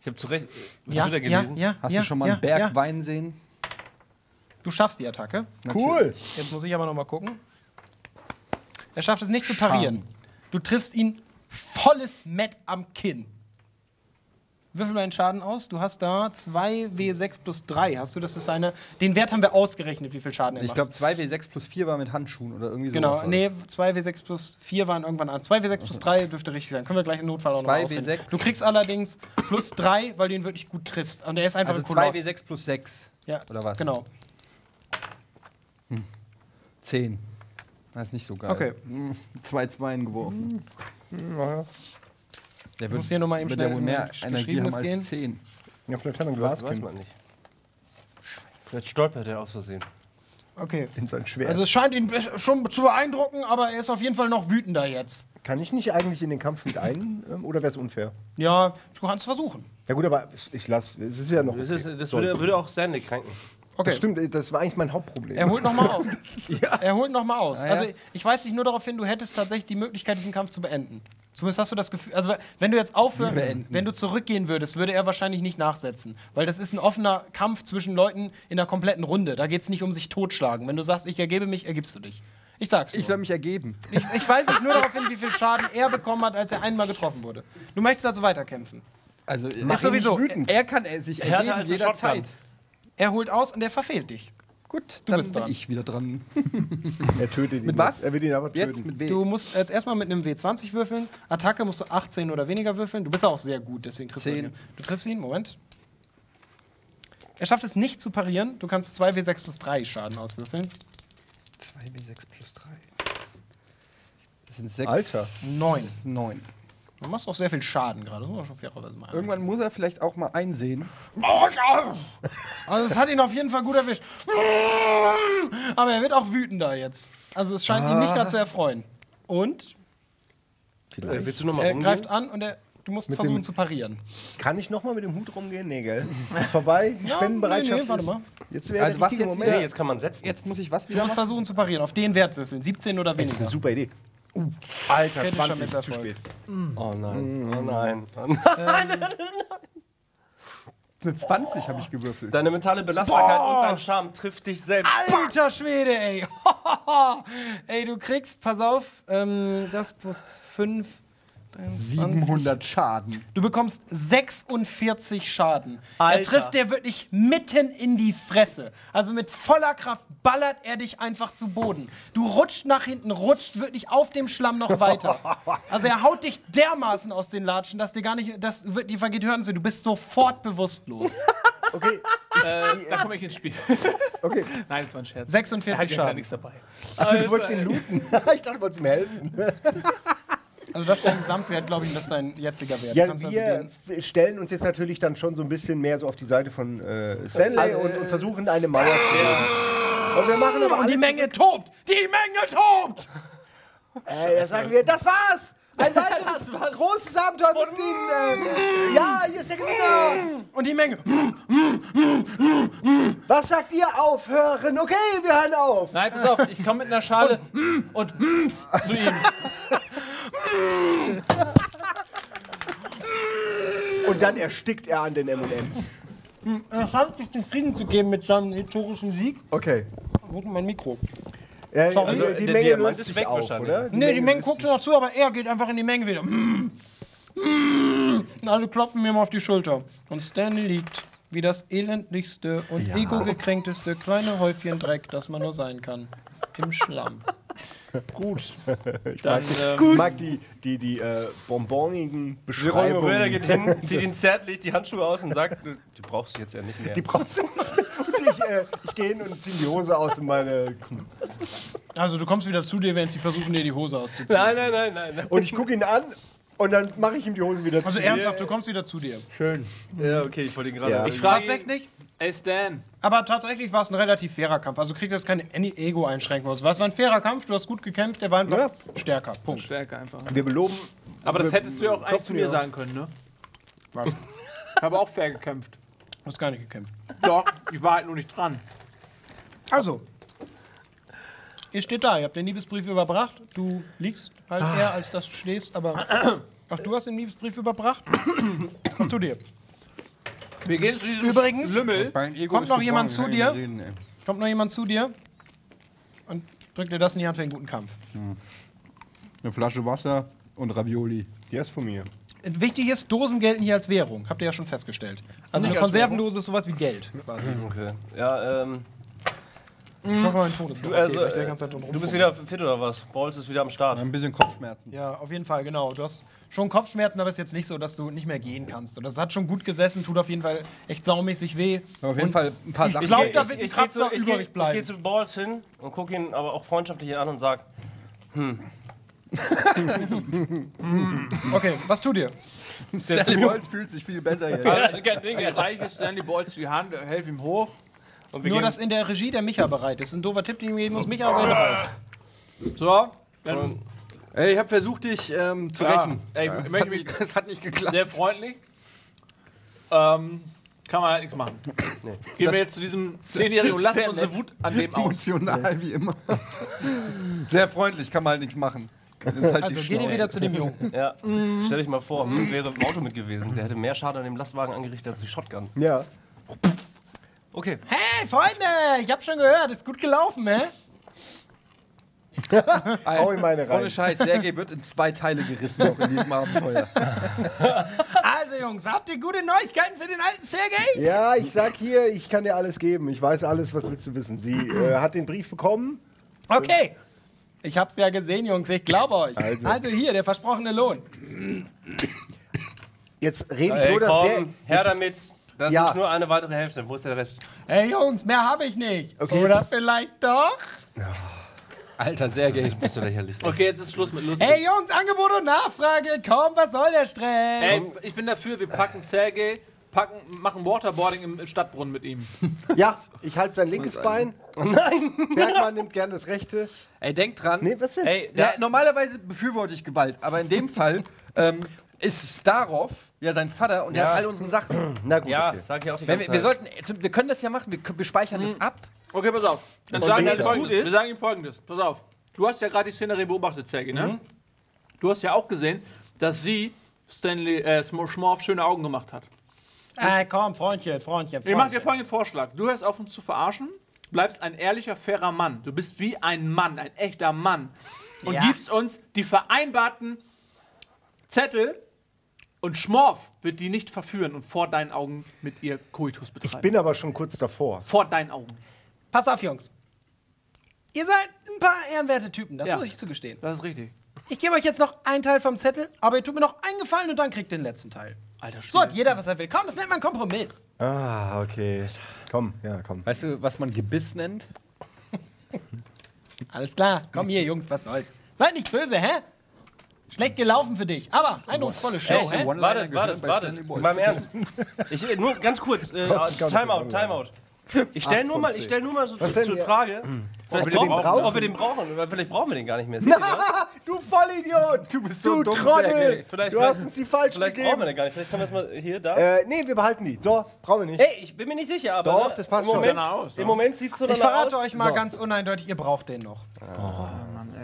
Ich habe zu Recht. Ja, hast du, hast du schon mal einen Berg Wein sehen? Du schaffst die Attacke. Natürlich. Cool. Jetzt muss ich aber noch mal gucken. Er schafft es nicht zu parieren. Du triffst ihn volles Met am Kinn. Würfel mal einen Schaden aus. Du hast da 2W6 plus 3. Hast du, das ist eine. Den Wert haben wir ausgerechnet, wie viel Schaden er macht. Ich glaube, 2W6 plus 4 war mit Handschuhen oder irgendwie so. Genau, nee, 2W6 plus 4 waren irgendwann an. 2W6 plus 3 dürfte richtig sein. Können wir gleich im Notfall auch noch ausrechnen. Du kriegst allerdings plus 3, weil du ihn wirklich gut triffst. Und er ist einfach ein Koloss. 2W6 plus 6. Ja. Oder was? Genau. 10. Das ist nicht so geil. Okay. 2 Zweien geworfen. Naja. Der muss hier nochmal eben schnell mehr Geschriebenes gehen. 10. Ja, vielleicht hat er ein Glas, weiß man nicht. Vielleicht stolpert er aus Versehen. Okay. In sein Schwert. Also es scheint ihn schon zu beeindrucken, aber er ist auf jeden Fall noch wütender jetzt. Kann ich nicht eigentlich in den Kampf mit ein, oder wäre es unfair? Ja, du kannst es versuchen. Ja gut, aber ich lasse, es ist ja noch... Das würde auch Sandy kränken. Okay. Das stimmt, das war eigentlich mein Hauptproblem. Er holt nochmal aus. Er holt nochmal aus. Ja. Also ich weise dich nur darauf hin, du hättest tatsächlich die Möglichkeit, diesen Kampf zu beenden. Zumindest hast du das Gefühl, also wenn du jetzt aufhören würdest, wenn du zurückgehen würdest, würde er wahrscheinlich nicht nachsetzen. Weil das ist ein offener Kampf zwischen Leuten in der kompletten Runde. Da geht es nicht um sich totschlagen. Wenn du sagst, ich ergebe mich, ergibst du dich. Ich sag's nur. Ich soll mich ergeben. Ich weiß nicht nur darauf hin, wie viel Schaden er bekommen hat, als er einmal getroffen wurde. Du möchtest also weiterkämpfen. Also ist sowieso. Er kann sich ergeben jederzeit. Er holt aus und er verfehlt dich. Gut, dann bin ich wieder dran. Er tötet ihn. Mit was? Er will ihn aber töten. Jetzt mit W. Du musst jetzt erstmal mit einem W20 würfeln. Attacke musst du 18 oder weniger würfeln. Du bist auch sehr gut, deswegen triffst du ihn. Du triffst ihn, Moment. Er schafft es nicht zu parieren. Du kannst 2W6 plus 3 Schaden auswürfeln. 2W6 plus 3. Das sind 6. Alter. 9. 9. Du machst auch sehr viel Schaden gerade. Irgendwann muss er vielleicht auch mal einsehen. Also es hat ihn auf jeden Fall gut erwischt. Aber er wird auch wütender jetzt. Also es scheint ihn nicht gerade zu erfreuen. Und? Willst du noch mal rumgehen? Er greift an und du musst versuchen zu parieren. Kann ich nochmal mit dem Hut rumgehen? Nee, gell? Ist vorbei, die Spendenbereitschaft warte mal. Jetzt wäre der Moment. Jetzt kann man setzen. Jetzt muss ich was wieder machen? Du musst versuchen zu parieren. Auf den Wert würfeln. 17 oder weniger. Das ist eine super Idee. Alter, 20 ist zu spät. Oh nein, oh nein. Eine 20 habe ich gewürfelt. Deine mentale Belastbarkeit und dein Charme trifft dich selbst. Alter Schwede, ey. Ey, du kriegst, pass auf, das plus 5. 700 Schaden. Du bekommst 46 Schaden. Alter. Er trifft dir wirklich mitten in die Fresse. Also mit voller Kraft ballert er dich einfach zu Boden. Du rutscht nach hinten, rutscht wirklich auf dem Schlamm noch weiter. Also er haut dich dermaßen aus den Latschen, dass dir gar nicht, dir vergeht hören zu. Du bist sofort bewusstlos. Okay, da komme ich ins Spiel. Okay. Nein, das war ein Scherz. 46 Schaden. Ich gar nichts dabei. Also, du wolltest ihn looten. Ich dachte, du wolltest ihm helfen. Also das ist dein Gesamtwert, glaube ich, das ist dein jetziger Wert. Ja, wir stellen uns jetzt natürlich dann schon so ein bisschen mehr so auf die Seite von Stanley und versuchen, eine Mauer zu bilden. Und wir machen aber die Menge tobt! Die Menge tobt! Da sagen wir, das war's! Ein weiteres großes Abenteuer mit den... ja, hier ist der Gewinner! Und die Menge... Was sagt ihr? Aufhören! Okay, wir hören auf! Nein, pass auf, ich komme mit einer Schale und zu ihm. Und dann erstickt er an den M&Ms. Er scheint sich zufrieden zu geben mit seinem historischen Sieg. Okay. Wo mein Mikro? Sorry, also die Menge Diamant ist weg auf, oder? Die Menge guckt schon noch zu, aber er geht einfach in die Menge wieder. Alle klopfen mir mal auf die Schulter. Und Stanley liegt wie das elendlichste und ego-gekränkteste kleine Häufchen Dreck, das man nur sein kann. Im Schlamm. Gut. Ich mag die bonbonigen Beschreibungen. Geronimo Röder geht hin, zieht ihn zärtlich die Handschuhe aus und sagt, die brauchst du jetzt ja nicht mehr. Die brauchst du nicht. Ich gehe hin und ziehe die Hose aus und meine... Also du kommst wieder zu dir, wenn sie versuchen, dir die Hose auszuziehen. Nein, nein, nein, nein. Und ich gucke ihn an und dann mache ich ihm die Hosen wieder zu. Also ernsthaft, du kommst wieder zu dir. Schön. Ja, okay, ich wollte ihn gerade. Ja. Ich frage tatsächlich. Ey, Stan. Aber tatsächlich war es ein relativ fairer Kampf. Also kriegt das keine Ego-Einschränkung. Es war ein fairer Kampf, du hast gut gekämpft, der war einfach stärker. Punkt. Stärker einfach. Wir beloben. Aber das hättest du ja auch eigentlich zu mir sagen können, ne? Was? Ich habe auch fair gekämpft. Du hast gar nicht gekämpft. Doch, ich war halt nur nicht dran. Also. Ihr steht da, ihr habt den Liebesbrief überbracht. Du liegst halt eher, als dass du stehst, aber... Ach, du hast den Liebesbrief überbracht? Komm zu dir. Wir gehen zu diesem Lümmel. Kommt noch jemand zu dir? Kommt noch jemand zu dir? Und drückt dir das in die Hand für einen guten Kampf. Hm. Eine Flasche Wasser und Ravioli. Die ist von mir. Wichtig ist, Dosen gelten hier als Währung. Habt ihr ja schon festgestellt. Also eine Konservendose ist sowas wie Geld. Quasi. Okay. Ja, ich mach mal einen Todesgang. Okay, also, du bist wieder fit oder was? Balls ist wieder am Start. Ein bisschen Kopfschmerzen. Ja, auf jeden Fall, genau. Du hast schon Kopfschmerzen, aber es ist jetzt nicht so, dass du nicht mehr gehen kannst. Und das hat schon gut gesessen, tut auf jeden Fall echt saumäßig weh. Aber auf jeden Fall ein paar Sachen. Ich glaube, da wird ein Kratzer übrig bleiben. Ich gehe zu Balls hin und gucke ihn aber auch freundschaftlich an und sag, Okay, was tut ihr? Stanley Balls fühlt sich viel besser jetzt. Ich reiche Stanley Balls die Hand, helfe ihm hoch. Nur, dass in der Regie der Micha bereit ist. Ein doofer Tipp, den ich geben muss. Micha sei bereit. So, dann. Ey, ich hab versucht, dich zu rächen. Ey, ja. Das hat nicht geklappt. Sehr freundlich. Kann man halt nichts machen. Nee. Gehen wir jetzt zu diesem 10-Jährigen und lassen unsere Wut an dem aus. Emotional wie immer. Sehr freundlich, kann man halt nichts machen. Halt also geht ihr wieder zu dem Jungen. Ja. Stell dich mal vor, wäre im Auto mit gewesen. Der hätte mehr Schaden an dem Lastwagen angerichtet als die Shotgun. Ja. Okay. Hey, Freunde! Ich hab schon gehört, ist gut gelaufen, hä? Hau in meine rein. Ohne Scheiß, Sergej wird in 2 Teile gerissen, auch in diesem Abenteuer. Also, Jungs, habt ihr gute Neuigkeiten für den alten Sergej? Ja, ich sag hier, ich kann dir alles geben. Ich weiß alles, was willst du wissen. Sie hat den Brief bekommen. Okay. Ich hab's ja gesehen, Jungs, ich glaube euch. Also hier, der versprochene Lohn. Jetzt rede ich so, dass komm, her damit. Das ist nur eine weitere Hälfte. Wo ist der Rest? Hey Jungs, mehr habe ich nicht. Okay, oder vielleicht doch? Alter, Sergej, du bist so lächerlich. Okay, jetzt ist Schluss mit Lust. Hey Jungs, Angebot und Nachfrage. Komm, was soll der Stress? Ey, ich bin dafür, wir packen Sergej, machen Waterboarding im Stadtbrunnen mit ihm. Ja, ich halte sein linkes Bein. Nein! Bergmann nimmt gerne das rechte. Ey, denk dran. Nee, was denn? Ey, ja, normalerweise befürworte ich Gewalt, aber in dem Fall... ist Starov, ja sein Vater, und der hat all unsere Sachen. Na gut, okay. Sag ich auch die ganze Zeit. Wir können das ja machen, wir speichern das ab. Okay, pass auf. Dann sagen wir, wir sagen ihm Folgendes. Pass auf. Du hast ja gerade die Szenerie beobachtet, Sergej, ne? Du hast ja auch gesehen, dass sie Schmorf schöne Augen gemacht hat. Komm, Freundchen. Ich mach dir folgenden Vorschlag. Du hörst auf, uns zu verarschen, bleibst ein ehrlicher, fairer Mann. Du bist wie ein Mann, ein echter Mann. Und gibst uns die vereinbarten Zettel. Und Schmorf wird die nicht verführen und vor deinen Augen mit ihr Koitus betreiben. Ich bin aber schon kurz davor. Vor deinen Augen. Pass auf, Jungs. Ihr seid ein paar ehrenwerte Typen, das muss ich zugestehen. Das ist richtig. Ich gebe euch jetzt noch einen Teil vom Zettel, aber ihr tut mir noch einen Gefallen und dann kriegt ihr den letzten Teil. Alter, so hat jeder, was er will. Komm, das nennt man Kompromiss. Ah, okay. Komm, komm. Weißt du, was man Gebiss nennt? Alles klar. Komm hier, Jungs, was soll's. Seid nicht böse, hä? Schlecht gelaufen für dich, aber eindrucksvolle Show. Hey, wartet. Beim Ernst. Nur ganz kurz, Timeout. Ich stelle nur mal so zur Frage, ob wir den brauchen. Oder vielleicht brauchen wir den gar nicht mehr. Na, du Vollidiot! Du bist so dumm, Trottel! Du hast uns die falsch gegeben. Vielleicht brauchen wir den gar nicht. Vielleicht können wir es mal hier, da. Nee, wir behalten die. So, brauchen wir nicht. Hey, ich bin mir nicht sicher, aber... Doch, das passt schon danach aus. Im Moment sieht es so danach aus. Ich verrate euch mal ganz uneindeutig, ihr braucht den noch.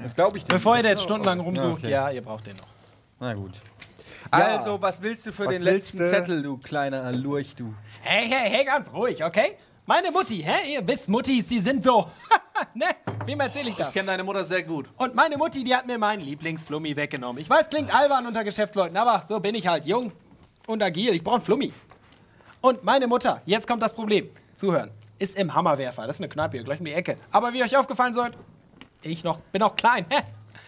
Das glaube ich dir. Bevor ihr da jetzt stundenlang rumsucht, ihr braucht den noch. Na gut. Also, was willst du für den letzten Zettel, du kleiner Alurch, du? Hey, ganz ruhig, okay? Meine Mutti, hä? Ihr wisst, Muttis, die sind so. Ne? Wem erzähle ich das? Ich kenne deine Mutter sehr gut. Und meine Mutti, die hat mir meinen Lieblingsflummi weggenommen. Ich weiß, klingt albern unter Geschäftsleuten, aber so bin ich halt jung und agil. Ich brauche einen Flummi. Und meine Mutter, jetzt kommt das Problem. Zuhören. Ist im Hammerwerfer. Das ist eine Kneipe hier, gleich um die Ecke. Aber wie euch aufgefallen sollt, bin noch klein.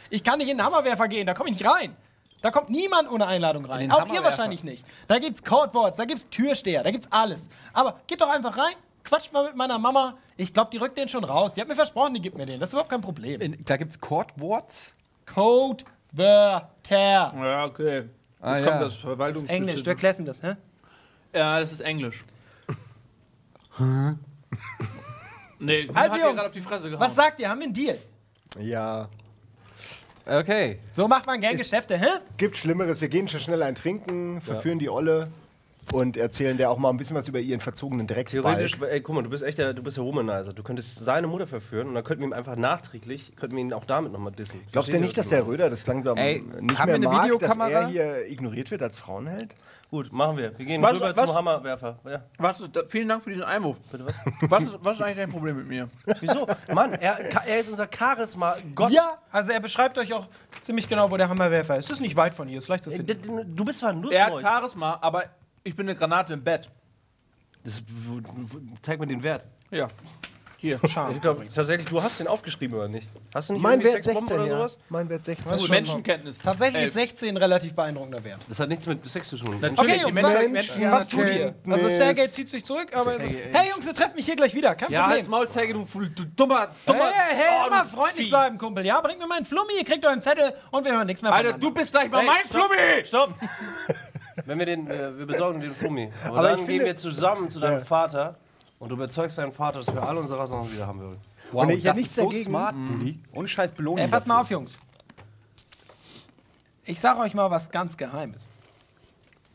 Ich kann nicht in den Hammerwerfer gehen, da komme ich nicht rein. Da kommt niemand ohne Einladung rein. Auch ihr wahrscheinlich nicht. Da gibt's Codewords, da gibt's Türsteher, da gibt's alles. Aber geht doch einfach rein, quatscht mal mit meiner Mama. Ich glaube, die rückt den schon raus. Die hat mir versprochen, die gibt mir den. Das ist überhaupt kein Problem. Da gibt's Codewords? Codewörter. Ja, okay. Jetzt kommt das Verwaltungs- Das ist Englisch, du erklärst ihm das, hä? Ja, das ist Englisch. Nee, also hat gerade auf die Fresse gehauen. Was sagt ihr? Haben wir einen Deal? Ja. Okay. So macht man gern Geschäfte, hä? Gibt Schlimmeres. Wir gehen schon schnell ein Trinken, verführen die Olle und erzählen der auch mal ein bisschen was über ihren verzogenen Drecksbalg. Theoretisch, ey, guck mal, du bist echt der, du bist der Womanizer. Du könntest seine Mutter verführen und dann könnten wir ihm einfach nachträglich, könnten wir ihn auch damit nochmal dissen. Glaubst du nicht, dass der Röder das langsam nicht mehr mag, dass er hier ignoriert wird als Frauenheld? Gut, machen wir. Wir gehen rüber zum Hammerwerfer. Ja. Vielen Dank für diesen Einwurf. Bitte was? was ist eigentlich dein Problem mit mir? Wieso? Mann, er ist unser Charisma-Gott. Ja, also er beschreibt euch auch ziemlich genau, wo der Hammerwerfer ist. Das ist nicht weit von hier, ist leicht zu finden. Du bist zwar ein Lustmolch. Er hat Charisma, aber ich bin eine Granate im Bett. Das, zeig mir den Wert. Ja. Hier, schade. Ich glaube, tatsächlich, du hast den aufgeschrieben, oder nicht? Hast du nicht mein Wert 16 oder sowas? Mein Wert 16. Also Menschenkenntnis. Tatsächlich ist 16 ein relativ beeindruckender Wert. Das hat nichts mit Sex zu tun. Okay, Jungs, was tut ihr? Also Sergej zieht sich zurück, aber hey Jungs, ihr trefft mich hier gleich wieder, kein Problem. Ja, halt's Maul, Sergej, du dummer. Hey, immer freundlich bleiben, Kumpel. Ja, bringt mir meinen Flummi, ihr kriegt euren Zettel und wir hören nichts mehr von Alter, du bist gleich mal mein Flummi! Stopp! Wenn wir den, wir besorgen den Flummi. Aber dann gehen wir zusammen zu deinem Vater. Und du überzeugst deinen Vater, dass wir alle unsere Rassen wieder haben würden. Wow, und ich das nichts ist so dagegen. Smart, Bulli. Und scheiß Belohnung. Ey, passt mal auf, Jungs. Ich sag euch mal was ganz Geheimes.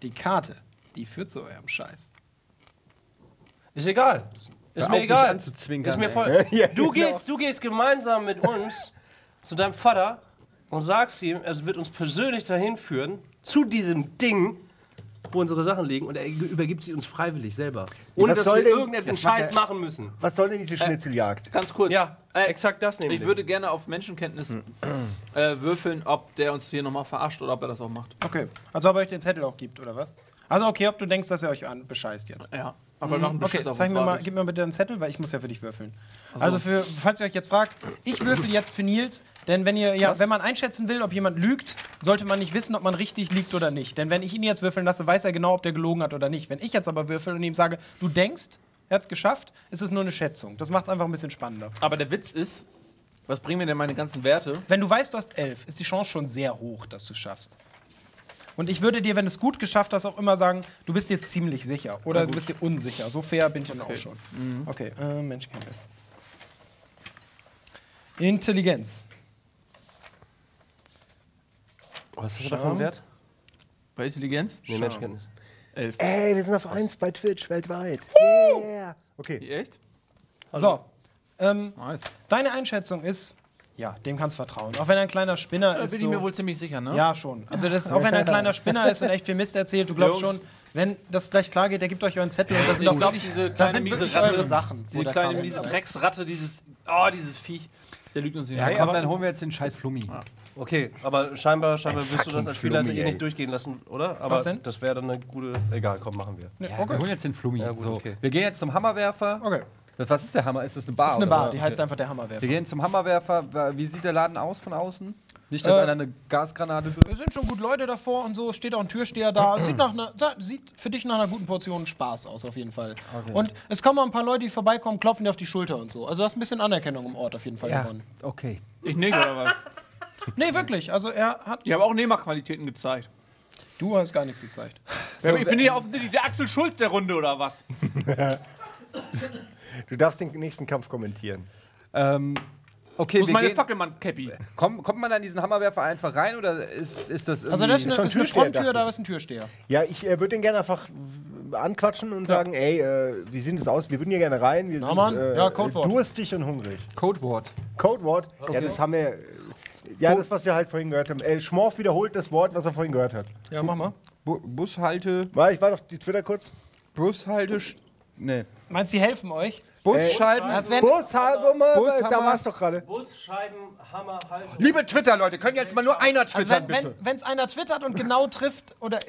Die Karte, die führt zu eurem Scheiß. Ist egal. Ist mir egal. Ist mir voll. Du gehst gemeinsam mit uns zu deinem Vater und sagst ihm, es wird uns persönlich dahin führen, zu diesem Ding, wo unsere Sachen liegen, und er übergibt sie uns freiwillig selber. Ohne dass wir irgendetwas Scheiß machen müssen. Was soll denn diese Schnitzeljagd? Ganz kurz. Ja, exakt das nämlich. Ich würde gerne auf Menschenkenntnis würfeln, ob der uns hier nochmal verarscht oder ob er das auch macht. Okay. Also ob er euch den Zettel auch gibt, oder was? Also okay, ob du denkst, dass er euch bescheißt jetzt. Ja. Aber noch ein Beschiss auf uns wartet. Gib mir mal bitte einen Zettel, weil ich muss ja für dich würfeln. Also für, falls ihr euch jetzt fragt, ich würfel jetzt für Nils, denn wenn ihr, wenn man einschätzen will, ob jemand lügt, sollte man nicht wissen, ob man richtig liegt oder nicht. Denn wenn ich ihn jetzt würfeln lasse, weiß er genau, ob der gelogen hat oder nicht. Wenn ich jetzt aber würfel und ihm sage, du denkst, er hat's geschafft, ist es nur eine Schätzung. Das macht's einfach ein bisschen spannender. Aber der Witz ist, was bringen mir denn meine ganzen Werte? Wenn du weißt, du hast 11, ist die Chance schon sehr hoch, dass du es schaffst. Und ich würde dir, wenn du es gut geschafft hast, auch immer sagen, du bist dir ziemlich sicher. Oder du bist dir unsicher. So fair bin ich dann auch schon. Mhm. Okay, Menschenkenntnis. Intelligenz. Was ist das für ein Wert? Bei Intelligenz? Nee, Menschenkenntnis. 11. Ey, wir sind auf 1 bei Twitch weltweit. Yeah. Okay. Echt? Hallo. So. Nice. Deine Einschätzung ist... Ja, dem kannst du vertrauen. Auch wenn er ein kleiner Spinner ist. Da bin ich mir wohl ziemlich sicher, ne? Ja, schon. Also, auch wenn er ein kleiner Spinner ist und echt viel Mist erzählt, du glaubst schon, wenn das gleich klar geht, der gibt euch euren Zettel. Und das sind auch diese eure Sachen. Diese kleine miese Drecksratte, dieses Viech, der lügt uns nicht. Ja, komm, dann holen wir jetzt den scheiß Flummi. Ja. Okay, aber scheinbar wirst du das als Spieler nicht durchgehen lassen, oder? Aber was denn? Das wäre dann eine gute. Egal, komm, machen wir. Ja, okay. Wir holen jetzt den Flummi. Ja, gut, okay. Wir gehen jetzt zum Hammerwerfer. Okay. Was ist der Hammer? Ist das eine Bar? Das ist eine Bar, die heißt einfach der Hammerwerfer. Wir gehen zum Hammerwerfer. Wie sieht der Laden aus von außen? Nicht, dass einer eine Gasgranate wird. Es sind schon gut Leute davor und so. Steht auch ein Türsteher da. Es sieht für dich nach einer guten Portion Spaß aus, auf jeden Fall. Okay. Und es kommen auch ein paar Leute, die vorbeikommen, klopfen dir auf die Schulter und so. Also du hast ein bisschen Anerkennung im Ort auf jeden Fall gewonnen. Okay. Ich nicke oder was? Nee, wirklich. Also er hat... Ich habe auch Nehmerqualitäten gezeigt. Du hast gar nichts gezeigt. So, ich bin hier offensichtlich der Axel Schulz der Runde, oder was? Du darfst den nächsten Kampf kommentieren. Okay, muss meine Fackelmann-Cappy. Kommt man an diesen Hammerwerfer einfach rein, oder ist das irgendwie... Also das ist eine Fronttür, da ist ein Türsteher. Ja, ich würde den gerne einfach anquatschen und sagen, ey, wie sieht es aus? Wir würden hier gerne rein. Wir sind durstig und hungrig. Codewort. Codewort? Okay. Ja, das haben wir... Ja, das, was wir halt vorhin gehört haben. Schmorf wiederholt das Wort, was er vorhin gehört hat. Ja, mach mal. Bushalte... Ich warte auf die Twitter kurz. Bushalte... Nee. Meinst du, die helfen euch? Busscheiben, da war's doch gerade. Busscheiben, Hammer, Halter. Liebe Twitter-Leute, können jetzt mal nur einer twittern, bitte. Wenn es einer twittert und genau trifft, oder...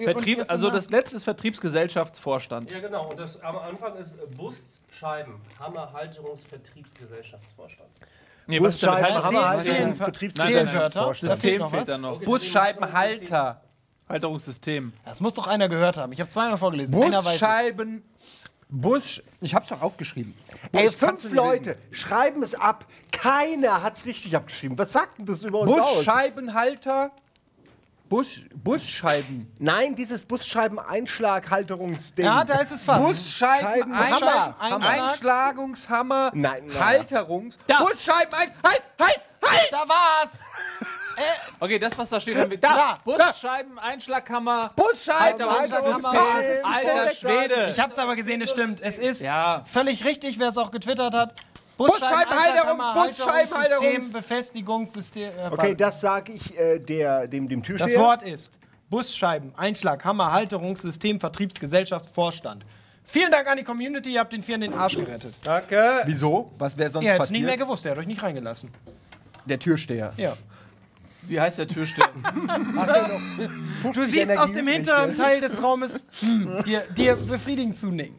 also das letzte ist Vertriebsgesellschaftsvorstand. Ja, genau. Und das am Anfang ist Busscheiben, Hammer, Halterungsvertriebsgesellschaftsvorstand. Nee, Busscheiben, Hammer, Halterungsvertriebsgesellschaftsvorstand. System fehlt da noch. Busscheiben, Halter. Halterungssystem. Das muss doch einer gehört haben. Ich habe es zweimal vorgelesen. Busscheiben... ich hab's doch aufgeschrieben. Ey, 5 Leute schreiben es ab. Keiner hat's richtig abgeschrieben. Was sagt denn das über uns aus? Busscheibenhalter, Busscheiben. Nein, dieses Busscheiben-Einschlag-Halterungsding. Ja, da ist es fast. Busscheiben-Einschlagungshammer. Halterungs. Busscheiben-Halt! Da war's! Okay, das, was da steht, haben wir. Da! Busscheiben-Einschlaghammer. Busscheiben-Einschlaghammer. Alter Schwede. Ich hab's aber gesehen, es stimmt. Es ist völlig richtig, wer es auch getwittert hat. Busscheibenhalterungs, Befestigungssystem. Okay, das sage ich dem Türsteher. Das Wort ist Busscheiben, Einschlag, Hammer, Halterungssystem, Vertriebsgesellschaft, Vorstand. Vielen Dank an die Community, ihr habt den Vieren den Arsch gerettet. Danke. Wieso? Was wäre sonst passiert? Er hätte es nicht mehr gewusst, er hat euch nicht reingelassen. Der Türsteher. Ja. Wie heißt der Türsteher? Du siehst aus dem hinteren Teil des Raumes dir befriedigend zunicken.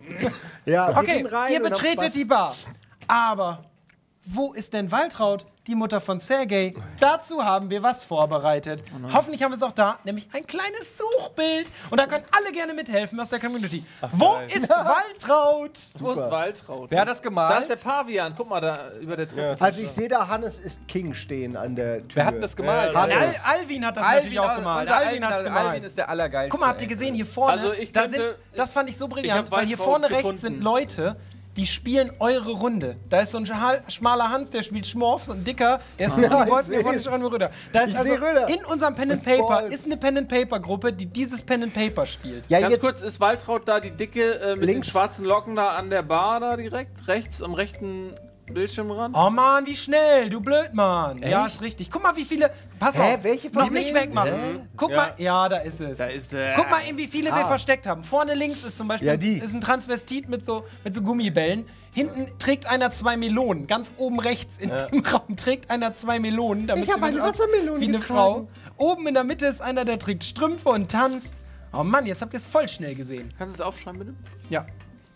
Ja, okay, ihr betretet die Bar. Aber wo ist denn Waltraud, die Mutter von Sergej? Dazu haben wir was vorbereitet. Oh, hoffentlich haben wir es auch da, nämlich ein kleines Suchbild. Und da können alle gerne mithelfen aus der Community. Ach, wo ist Waltraud? Wo ist Waltraud? Wer hat das gemalt? Da ist der Pavian. Guck mal, da über der Treppe. Ja. Also ich sehe da, Hannes ist King stehen an der Tür. Wer hat das gemalt? Ja, Alvin hat das natürlich auch gemalt. Alvin hat es gemalt. Alvin ist der Allergeilste. Guck mal, habt ihr gesehen, hier vorne, also das fand ich so brillant, weil hier vorne rechts sind Leute, die spielen eure Runde. Da ist so ein schmaler Hans, der spielt Schmorf, so ein dicker, der ist Geronimo Röder. Da ist also in unserem Pen and Paper ist eine Pen and Paper Gruppe, die dieses Pen and Paper spielt. Ja, ganz kurz, ist Waltraud da, die dicke mit den schwarzen Locken da an der Bar da direkt rechts am rechten Bildschirmrand? Oh Mann, wie schnell, du Blödmann. Echt? Ja, ist richtig. Guck mal, wie viele. Pass auf, welche noch nicht wegmachen. Guck mal, da ist es. Da ist, guck mal, wie viele wir versteckt haben. Vorne links ist zum Beispiel ist ein Transvestit mit so Gummibällen. Hinten trägt einer 2 Melonen. Ganz oben rechts in dem Raum trägt einer 2 Melonen. Damit ich habe eine Wassermelone wie eine Frau. Oben in der Mitte ist einer, der trägt Strümpfe und tanzt. Oh Mann, jetzt habt ihr es voll schnell gesehen. Kannst du es aufschreiben, bitte? Ja,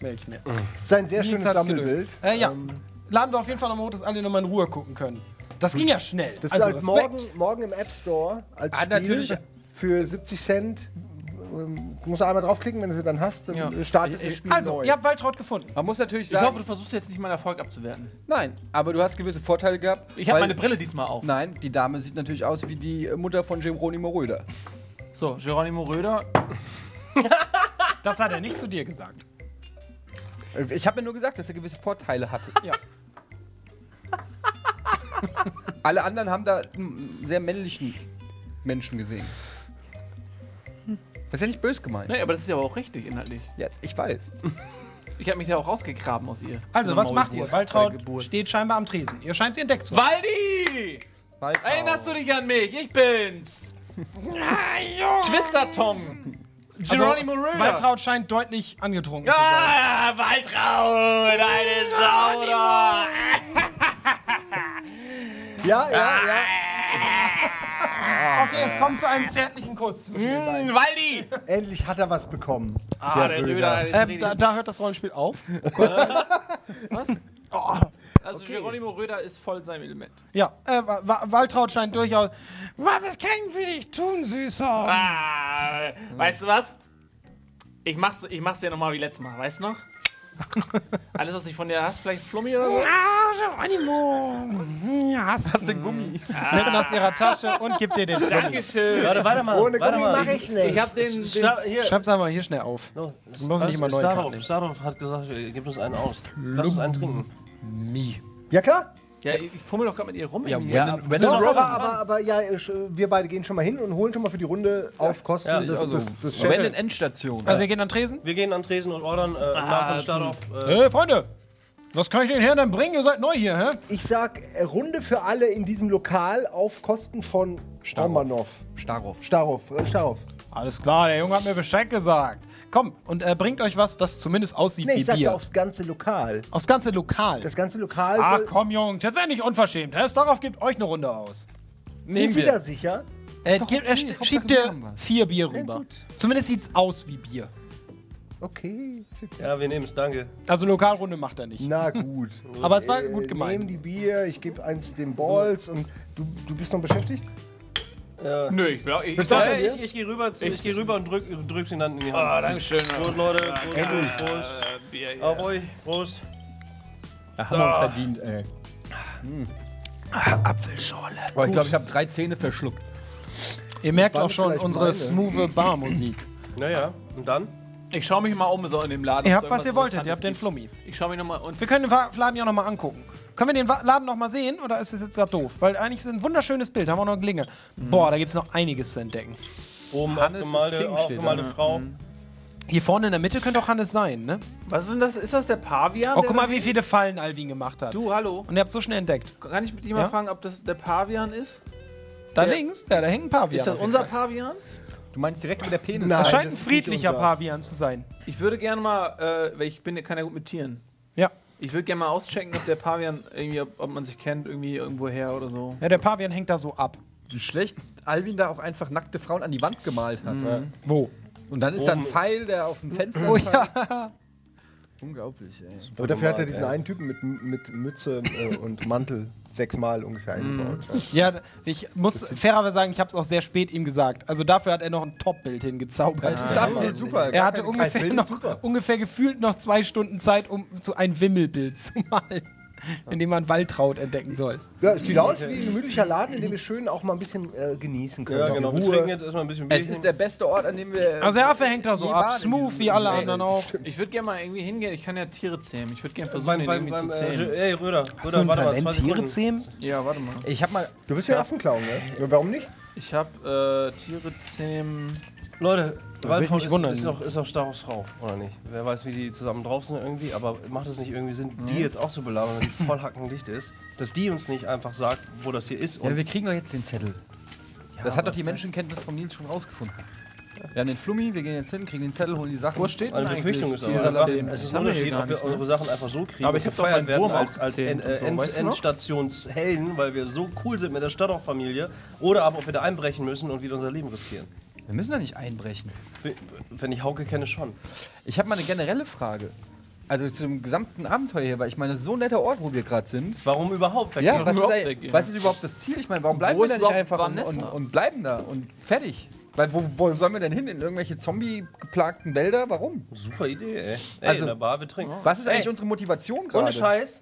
melde ich mir. Das ist ein sehr schönes Sammelbild. Laden wir auf jeden Fall noch mal hoch, dass alle noch mal in Ruhe gucken können. Das ging ja schnell. Das ist als morgen im App Store als Spiel natürlich für 70 Cent. Du musst einmal draufklicken, wenn du sie dann hast, dann startet das Spiel neu. Ihr habt Waltraud gefunden. Man muss natürlich sagen... Ich hoffe, du versuchst jetzt nicht meinen Erfolg abzuwerten. Nein, aber du hast gewisse Vorteile gehabt. Ich habe meine Brille diesmal auf. Nein, die Dame sieht natürlich aus wie die Mutter von Geronimo Röder. So, Geronimo Röder... Das hat er nicht zu dir gesagt. Ich habe mir nur gesagt, dass er gewisse Vorteile hatte. Ja. Alle anderen haben da einen sehr männlichen Menschen gesehen. Das ist ja nicht böse gemeint. Nee, aber das ist ja auch richtig inhaltlich. Ja, ich weiß. Ich habe mich ja auch rausgegraben aus ihr. Also, was macht ihr? Waltraud steht scheinbar am Tresen. Ihr scheint sie entdeckt zu haben. Waldi! Waltraud. Erinnerst du dich an mich? Ich bin's! Twister Tom! Geronimo Röder. Waltraud scheint deutlich angetrunken zu sein. Ah, Waltraud, eine Sauder. Ja. Okay, es kommt zu einem zärtlichen Kuss zwischen den beiden. Waldi! Endlich hat er was bekommen. Ah, der Röder. Da hört das Rollenspiel auf. Kurz. Was? Oh. Also Geronimo Röder ist voll seinem Element. Ja, Waltraud scheint durchaus... Was kann ich für dich tun, Süßer? Ah, weißt du was? Ich mach's dir nochmal wie letztes Mal, weißt du noch? Alles, was ich von dir hast, vielleicht Flummi oder so? Ah, Geronimo! Hast du Gummi? Nimm ihn aus ihrer Tasche und gib dir den Flummi. Dankeschön! Warte mal, ohne Gummi mach ich's nicht. Ich hab den... Schreib's einmal hier schnell auf. No, das muss nicht immer neu kaufen. Starov hat gesagt, gib uns einen aus. Lass uns einen trinken. Ja, klar. Ja, ich fummel doch gerade mit ihr rum. Wir beide gehen schon mal hin und holen schon mal für die Runde auf Kosten das Chef. Wenn in Endstation. Also, wir gehen an Tresen? Wir gehen an Tresen und ordern nach Starov. Hey, Freunde! Was kann ich den Herren denn bringen? Ihr seid neu hier, hä? Ich sag Runde für alle in diesem Lokal auf Kosten von Starov. Starov. Alles klar, der Junge hat mir Bescheid gesagt. Komm, und bringt euch was, das zumindest aussieht wie Bier. Nee, ich sagte aufs ganze Lokal. Aufs ganze Lokal? Das ganze Lokal. Ach komm, Jungs, jetzt wäre nicht unverschämt. Starov gibt euch eine Runde aus. Sind Sie da sicher? Schiebt dir 4 Bier rüber. Zumindest sieht's aus wie Bier. Okay. Ja, wir nehmen's, danke. Also Lokalrunde macht er nicht. Na gut. Aber es war gut gemeint. Ich nehme die Bier, ich gebe eins dem Balls und du bist noch beschäftigt? Ja. Nö, ich gehe rüber, und drück's ihn dann in die Hand. Ah, Dankeschön. Prost, Leute. Prost. Auf euch. Prost. Da haben wir uns verdient, ey. Apfelschorle. Oh, ich glaube, ich habe 3 Zähne verschluckt. Ihr merkt auch schon unsere smooth Bar-Musik. Naja, und dann? Ich schaue mich mal um so in dem Laden. Ihr habt, was ihr wolltet. Ihr habt den Flummi. Ich schaue mich nochmal und... Wir können den Laden ja nochmal angucken. Können wir den Laden nochmal sehen oder ist das jetzt gerade doof? Weil eigentlich ist es ein wunderschönes Bild. Haben wir auch noch eine Klinge. Boah, da gibt es noch einiges zu entdecken. Oben aufgemalte Frau. Hier vorne in der Mitte könnte auch Hannes sein, ne? Was ist denn das? Ist das der Pavian? Oh, guck mal, wie viele Fallen Alvin gemacht hat. Du, hallo. Und ihr habt so schnell entdeckt. Kann ich mit dir mal fragen, ob das der Pavian ist? Da links? Ja, da hängt ein Pavian. Ist das unser Pavian? Du meinst direkt mit der Penis? Nein, das scheint ein friedlicher Pavian zu sein. Ich würde gerne mal, weil ich kann ja gut mit Tieren. Ja. Ich würde gerne mal auschecken, ob der Pavian irgendwie, ob man sich kennt, irgendwie irgendwoher oder so. Ja, der Pavian hängt da so ab. Wie schlecht Alvin da auch einfach nackte Frauen an die Wand gemalt hat. Mhm. Ja. Wo? Und dann ist da ein Pfeil, der auf dem Fenster... Oh ja! Unglaublich, ey. Aber dafür hat er diesen einen Typen mit Mütze und Mantel 6-mal ungefähr eingebaut. Ja, ich muss fairerweise sagen, ich habe es auch sehr spät ihm gesagt. Also dafür hat er noch ein Top-Bild hingezaubert. Das ist absolut super. Er hatte ungefähr gefühlt noch 2 Stunden Zeit, um so ein Wimmelbild zu malen, in dem man Waltraud entdecken soll. Ja, es sieht aus wie ein gemütlicher Laden, in dem wir schön auch mal ein bisschen genießen können. Ja, genau. Wir trinken jetzt erstmal ein bisschen Bier. Es ist der beste Ort, an dem wir... Also der Affe hängt da so ab, smooth wie alle anderen auch. Stimmt. Ich würde gerne mal irgendwie hingehen, ich kann ja Tiere zähmen. Ich würde gerne versuchen, den irgendwie zu zähmen. Ey, Röder, hast du warte mal, Tiere zähmen? Ja, warte mal. Ich hab mal... Du bist ja Affenclown, ne? Warum nicht? Ich hab Tiere zähmen... Leute, Waltraud ist auch Starovs Frau, oder nicht? Wer weiß, wie die zusammen drauf sind irgendwie, aber macht es nicht irgendwie Sinn, die jetzt auch zu belabern, wenn die voll hackendicht ist, dass die uns nicht einfach sagt, wo das hier ist. Und ja, wir kriegen doch jetzt den Zettel. Ja, das hat doch die Menschenkenntnis vom Nils schon rausgefunden. Wir haben den Flummi, wir gehen jetzt hin, kriegen den Zettel, holen die Sachen. Wo steht denn eigentlich? Befürchtung ist aber, es ist ein Unterschied, ob wir unsere Sachen einfach so kriegen. Aber ich habe doch meinen Wurm als Endstationshelden, weil wir so cool sind mit der Starov-Familie, oder aber ob wir da einbrechen müssen und wieder unser Leben riskieren. Wir müssen da nicht einbrechen. Wenn ich Hauke kenne, schon. Ich habe mal eine generelle Frage. Also zum gesamten Abenteuer hier, weil ich meine, das ist so ein netter Ort, wo wir gerade sind. Warum überhaupt weg? Ja, was ist überhaupt das Ziel? Ich meine, warum bleiben wir da nicht einfach und bleiben da und fertig? Weil wo sollen wir denn hin? In irgendwelche zombie-geplagten Wälder? Warum? Super Idee, ey. Also, in der Bar, wir trinken. Was ist eigentlich unsere Motivation gerade?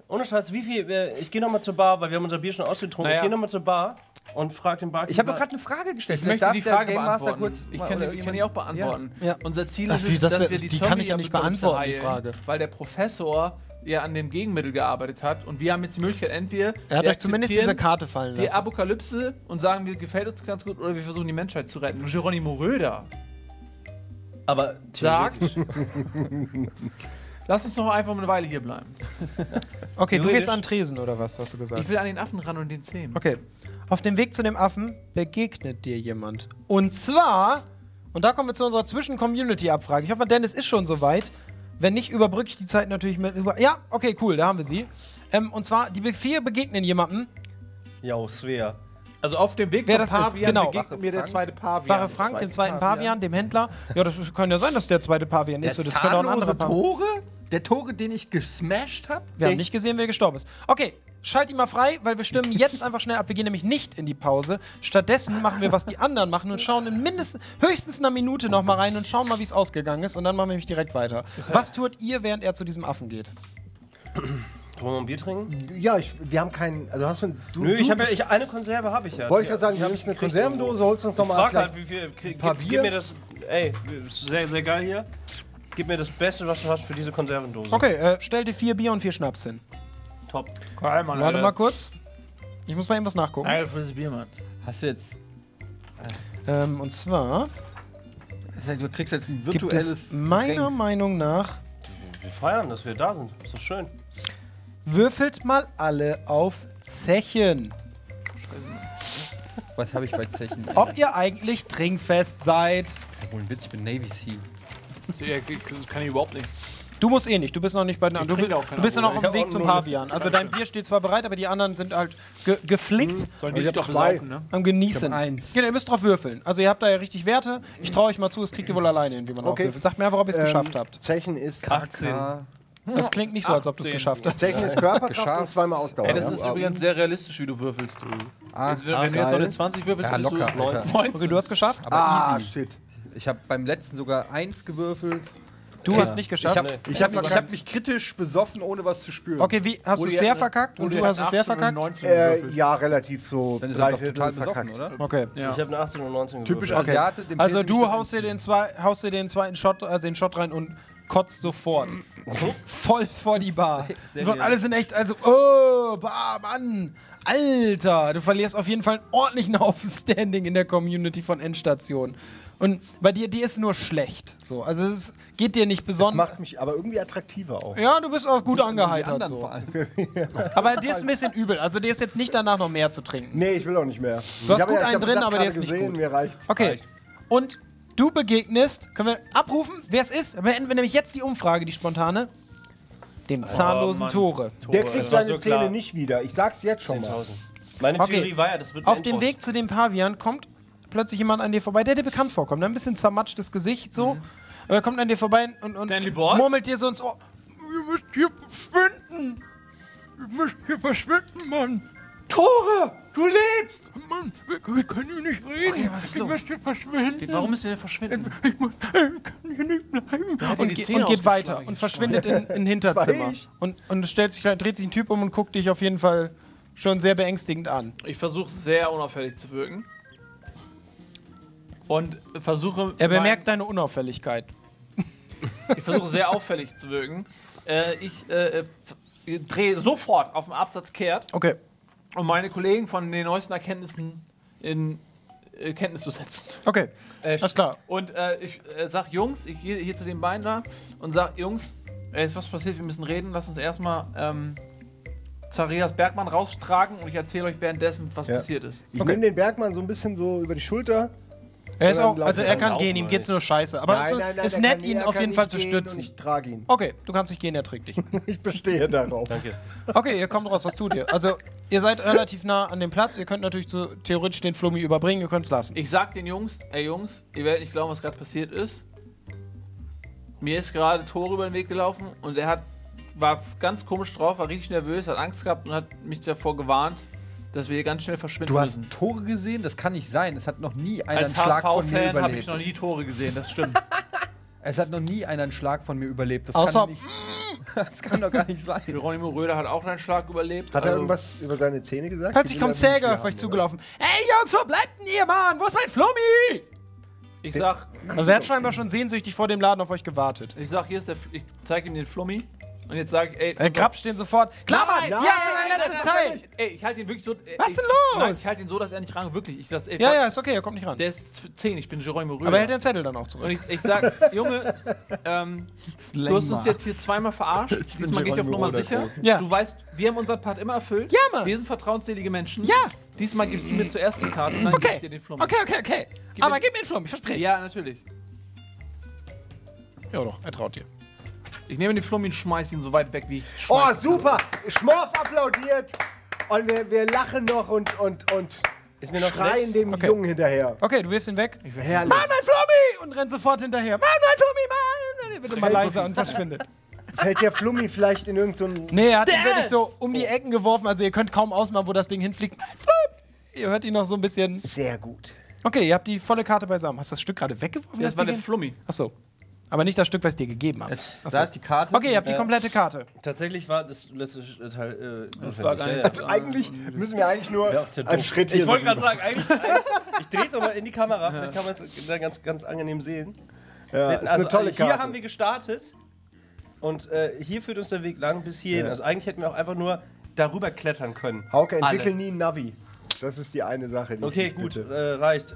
Ohne Scheiß, wie viel... Ich gehe nochmal zur Bar, weil wir haben unser Bier schon ausgetrunken. Ich gehe nochmal zur Bar. Und fragt den Barkeeper. Ich habe doch gerade eine Frage gestellt. Vielleicht darf der Game Master kurz. Ich kann die auch beantworten. Ja. Ja. Unser Ziel ist es, dass wir die Zombie kann ich ja nicht beantworten, die Frage. Weil der Professor ja an dem Gegenmittel gearbeitet hat. Und wir haben jetzt die Möglichkeit, entweder. Er hat euch zumindest diese Karte fallen lassen. Die Apokalypse und sagen, wir gefällt uns ganz gut oder wir versuchen die Menschheit zu retten. Geronimo Röder. Aber sagt. Lass uns noch einfach eine Weile hier bleiben. Okay, du gehst an Tresen oder was, hast du gesagt? Ich will an den Affen ran und den zähmen. Okay. Auf dem Weg zu dem Affen begegnet dir jemand. Und zwar, und da kommen wir zu unserer Zwischen-Community-Abfrage. Ich hoffe, Dennis ist schon soweit. Wenn nicht, überbrücke ich die Zeit natürlich mit... Ja, okay, cool, da haben wir sie. Und zwar, die vier begegnen jemandem. Ja, Svea. Also auf dem Weg zum Pavian begegnet mir der zweite Pavian. Ware Frank, dem zweiten Pavian, dem Händler. Ja, das kann ja sein, dass der zweite Pavian ist. Das könnte auch ein anderer Tore? Der Tore, den ich gesmashed habe? Wir haben nicht gesehen, wer gestorben ist. Okay. Schalt ihn mal frei, weil wir stimmen jetzt einfach schnell ab. Wir gehen nämlich nicht in die Pause. Stattdessen machen wir, was die anderen machen und schauen in höchstens einer Minute noch mal rein und schauen mal, wie es ausgegangen ist. Und dann machen wir nämlich direkt weiter. Was tut ihr, während er zu diesem Affen geht? Wollen wir ein Bier trinken? Ja, wir haben keinen. Also hast du Nö, eine Konserve habe ich ja. Wollte ich ja sagen, ich habe eine Konservendose, holst du uns nochmal ab. Halt, wie viel gib mir das. Ey, sehr, sehr geil hier. Gib mir das Beste, was du hast für diese Konservendose. Okay, stell dir 4 Bier und 4 Schnaps hin. Top. Geil, Mann, warte mal kurz. Ich muss mal eben was nachgucken. Alter, für das Bier, Mann. Hast du jetzt... und zwar... Das heißt, du kriegst jetzt ein virtuelles meiner Meinung nach... Wir feiern, dass wir da sind. Ist doch schön. Würfelt mal alle auf Zechen. Was habe ich bei Zechen? Ob ihr eigentlich trinkfest seid. Das ist wohl ein Witz, ich bin Navy Seal. Das kann ich überhaupt nicht. Du musst eh nicht, du bist noch nicht bei den anderen. Du bist ja noch auf dem Weg zum Pavian. Also dein Bier steht zwar bereit, aber die anderen sind halt geflickt. Sollen die sich doch laufen, ne? Am Genießen. Genau, ihr müsst drauf würfeln. Also ihr habt da ja richtig Werte. Ich traue euch mal zu, es kriegt ihr wohl alleine hin, wie man aufwürfelt. Sagt mir einfach, ob ihr es geschafft habt. Zechen ist 18. Das klingt nicht so, als ob du es geschafft hast. Zechen ist Körperkraft und 2-mal Ausdauer. Ey, das ist übrigens sehr realistisch, wie du würfelst. Wenn du jetzt noch eine 20 würfelst, bist du 19. Okay, du hast es geschafft. Aber easy. Ich habe beim letzten sogar 1 gewürfelt. Du hast nicht geschafft. Ich hab mich kritisch besoffen, ohne was zu spüren. Okay, wie hast du sehr verkackt? Und du hast es sehr verkackt? Ja, relativ so. Dann ist er doch total besoffen, oder? Okay. Ja. Ich habe eine 18 und 19 gewürfelt. Typisch Asiate. Okay. Also du haust dir den zweiten Shot, also den Shot rein und kotzt sofort. Okay. Voll vor die Bar. Und alle sind echt, also, oh, Bar, Mann. Alter, du verlierst auf jeden Fall einen ordentlichen Haufen Standing in der Community von Endstation. Und bei dir, die ist nur schlecht. So, also es geht dir nicht besonders. Das macht mich aber irgendwie attraktiver auch. Ja, du bist auch gut angeheitert. So. Vor allem. Aber dir ist ein bisschen übel. Also dir ist jetzt nicht danach noch mehr zu trinken. Nee, ich will auch nicht mehr. Du hast gut einen drin, aber der ist nicht gut. Mir reicht's. Okay. Und du begegnest, können wir abrufen, wer es ist? Beenden wir nämlich jetzt die Umfrage, die spontane. Dem zahnlosen Tore. Der kriegt seine Zähne nicht wieder. Ich sag's jetzt schon mal. Meine Theorie war ja, das wird auf dem Weg zu dem Pavian kommt plötzlich jemand an dir vorbei, der dir bekannt vorkommt. Ein bisschen zermatschtes Gesicht, so. Mhm. Aber er kommt an dir vorbei und murmelt dir so ins Ohr. Ihr müsst hier verschwinden! Ihr müsst hier verschwinden, Mann! Tore! Du lebst! Mann, wir können hier nicht reden. Okay, was ist los? Müsst hier verschwinden. Warum müssen wir denn verschwinden? Ich kann hier nicht bleiben. Und geht weiter und verschwindet in Hinterzimmer. Und dreht sich ein Typ um und guckt dich auf jeden Fall schon sehr beängstigend an. Ich versuche sehr unauffällig zu wirken. Und versuche. Er bemerkt deine Unauffälligkeit. Ich versuche sehr auffällig zu wirken. Ich drehe sofort auf den Absatz kehrt, okay, um meine Kollegen von den neuesten Erkenntnissen in Kenntnis zu setzen. Okay. Alles klar. Und ich sag Jungs, ich gehe hier zu den beiden da und sag Jungs, jetzt was passiert, wir müssen reden, lasst uns erstmal Zacharias Bergmann raustragen und ich erzähle euch währenddessen, was passiert ist. Ich nehme den Bergmann so ein bisschen so über die Schulter. Er ist auch, also er kann gehen, ihm geht's nur scheiße. Aber es ist nett, ihn auf jeden Fall zu stützen. Ich trage ihn. Okay, du kannst nicht gehen, er trägt dich. Ich bestehe darauf. Danke. Okay, ihr kommt raus, was tut ihr? Also, ihr seid relativ nah an dem Platz, ihr könnt natürlich so theoretisch den Flummi überbringen, ihr könnt's lassen. Ich sag den Jungs, ey Jungs, ihr werdet nicht glauben, was gerade passiert ist. Mir ist gerade Tore über den Weg gelaufen und er war ganz komisch drauf, war richtig nervös, hat Angst gehabt und hat mich davor gewarnt, dass wir hier ganz schnell verschwinden müssen. Du hast Tore gesehen? Das kann nicht sein. Es hat noch nie einer einen Schlag von mir überlebt. Als habe ich noch nie Tore gesehen, das stimmt. Es hat noch nie einer einen Schlag von mir überlebt. Das kann nicht, das kann doch gar nicht sein. Geronimo Röder hat auch einen Schlag überlebt. Hat er irgendwas über seine Zähne gesagt? Plötzlich kommt Sergej auf euch zugelaufen. Ey Jungs, wo bleibt denn ihr, Mann? Wo ist mein Flummi? Ich sag... Also er hat scheinbar schon sehnsüchtig vor dem Laden auf euch gewartet. Ich sag, hier ist der... Ich zeig ihm den Flummi. Und jetzt sag ich, ey. Er grapscht den sofort. Klar, Mann! Ja, das ist mein letztes Teil! Ey, ich halte ihn wirklich so. Was ist denn los? Nein, ich halte ihn so, dass er nicht ran. Wirklich. Ich sag, ey, ja, ist okay, er kommt nicht ran. Der ist 10, ich bin Geronimo Röder. Aber er hält den Zettel dann auch zurück. Und ich sag, Junge, du hast uns jetzt hier zweimal verarscht. Diesmal gehe ich auf Nummer sicher. Ja. Du weißt, wir haben unseren Part immer erfüllt. Ja, Mann. Wir sind vertrauensselige Menschen. Ja. Diesmal gibst du mir zuerst die Karte und dann gebe ich dir den Flummi. Okay. Aber gib mir den Flummi, ich verspreche. Ja, natürlich. Ja, doch, er traut dir. Ich nehme den Flummi und schmeiß ihn so weit weg, wie ich schmeiß. Oh, super! Schmorf applaudiert und wir lachen noch und schreien dem Jungen hinterher. Okay, du wirfst ihn weg. Ich Mann, mein Flummi! Und rennt sofort hinterher. Mann, mein Flummi, Mann! Er wird immer leiser und verschwindet. Fällt der Flummi vielleicht in irgendeinen... So nee, er hat ihn wirklich so um die Ecken geworfen. Also ihr könnt kaum ausmachen, wo das Ding hinfliegt. Mein Flummi! Ihr hört ihn noch so ein bisschen... Sehr gut. Okay, ihr habt die volle Karte beisammen. Hast du das Stück gerade weggeworfen? Das war der Flummi. Achso. Aber nicht das Stück, was ich dir gegeben habe. Da ist die Karte. Okay, ihr habt die komplette Karte. Tatsächlich war das letzte Teil. Das war gar nicht. Also eigentlich müssen wir eigentlich nur einen Schritt hier. Ich wollte gerade sagen, ich drehe es aber in die Kamera. Vielleicht kann man es da ganz angenehm sehen. Ja, das ist eine tolle Karte. Hier haben wir gestartet und hier führt uns der Weg lang bis hierhin. Also eigentlich hätten wir auch einfach nur darüber klettern können. Hauke, entwickel nie ein Navi. Das ist die eine Sache. Die okay, gut, reicht.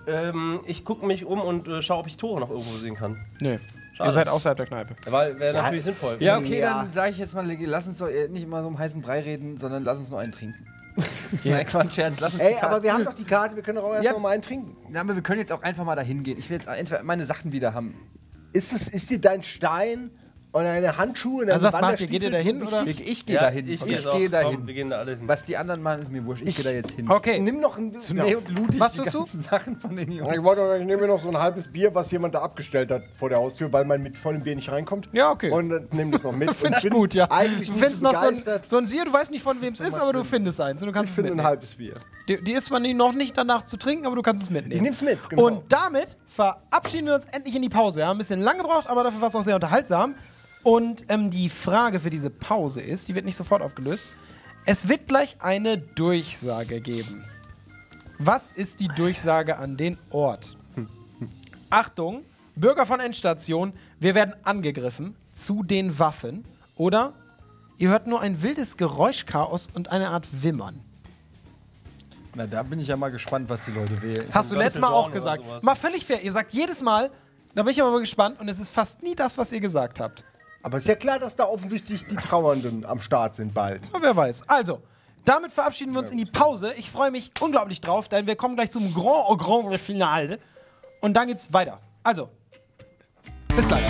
Ich gucke mich um und schaue, ob ich Tore noch irgendwo sehen kann. Nee. Schade. Ihr seid außerhalb der Kneipe. Weil wäre natürlich sinnvoll. Ja, okay, dann sage ich jetzt mal, lass uns doch nicht immer so um heißen Brei reden, sondern lass uns nur einen trinken. Nein, Quatsch, Scherz, lass uns die Karte. Aber wir haben doch die Karte, wir können doch auch erst noch mal einen trinken. Na, aber wir können jetzt auch einfach mal dahin gehen. Ich will jetzt entweder meine Sachen wieder haben. Ist dir dein Stein und deine Handschuhe und deine Wanderstiefel? Geht ihr da hin? Ich gehe da hin. Ich gehe da hin. Was die anderen machen, ist mir wurscht. Ich gehe da jetzt hin. Okay. Nimm noch ein bisschen und loot die ganzen Sachen von den Jungs. Ich nehme mir noch so ein halbes Bier, was jemand da abgestellt hat vor der Haustür, weil man mit vollem Bier nicht reinkommt. Ja, okay. Und nehme das noch mit. Findest gut, ja. Du findest noch so ein Sier, du weißt nicht, von wem es ist, aber du findest eins. Ich finde ein halbes Bier. Die ist zwar noch nicht danach zu trinken, aber du kannst es mitnehmen. Ich nehm's mit, genau. Und damit verabschieden wir uns endlich in die Pause. Wir haben ein bisschen lang gebraucht, aber dafür war es auch sehr unterhaltsam. Und die Frage für diese Pause ist, die wird nicht sofort aufgelöst, es wird gleich eine Durchsage geben. Was ist die Durchsage an den Ort? Achtung, Bürger von Endstation, wir werden angegriffen zu den Waffen. Oder ihr hört nur ein wildes Geräuschchaos und eine Art Wimmern. Na, da bin ich ja mal gespannt, was die Leute wählen. Hast du letztes Mal auch gesagt. Mal völlig fair. Ihr sagt jedes Mal, da bin ich aber gespannt und es ist fast nie das, was ihr gesagt habt. Aber ist ja klar, dass da offensichtlich die Trauernden am Start sind bald. Aber wer weiß. Also, damit verabschieden wir uns in die Pause. Ich freue mich unglaublich drauf, denn wir kommen gleich zum Grand Finale. Und dann geht's weiter. Also, bis gleich.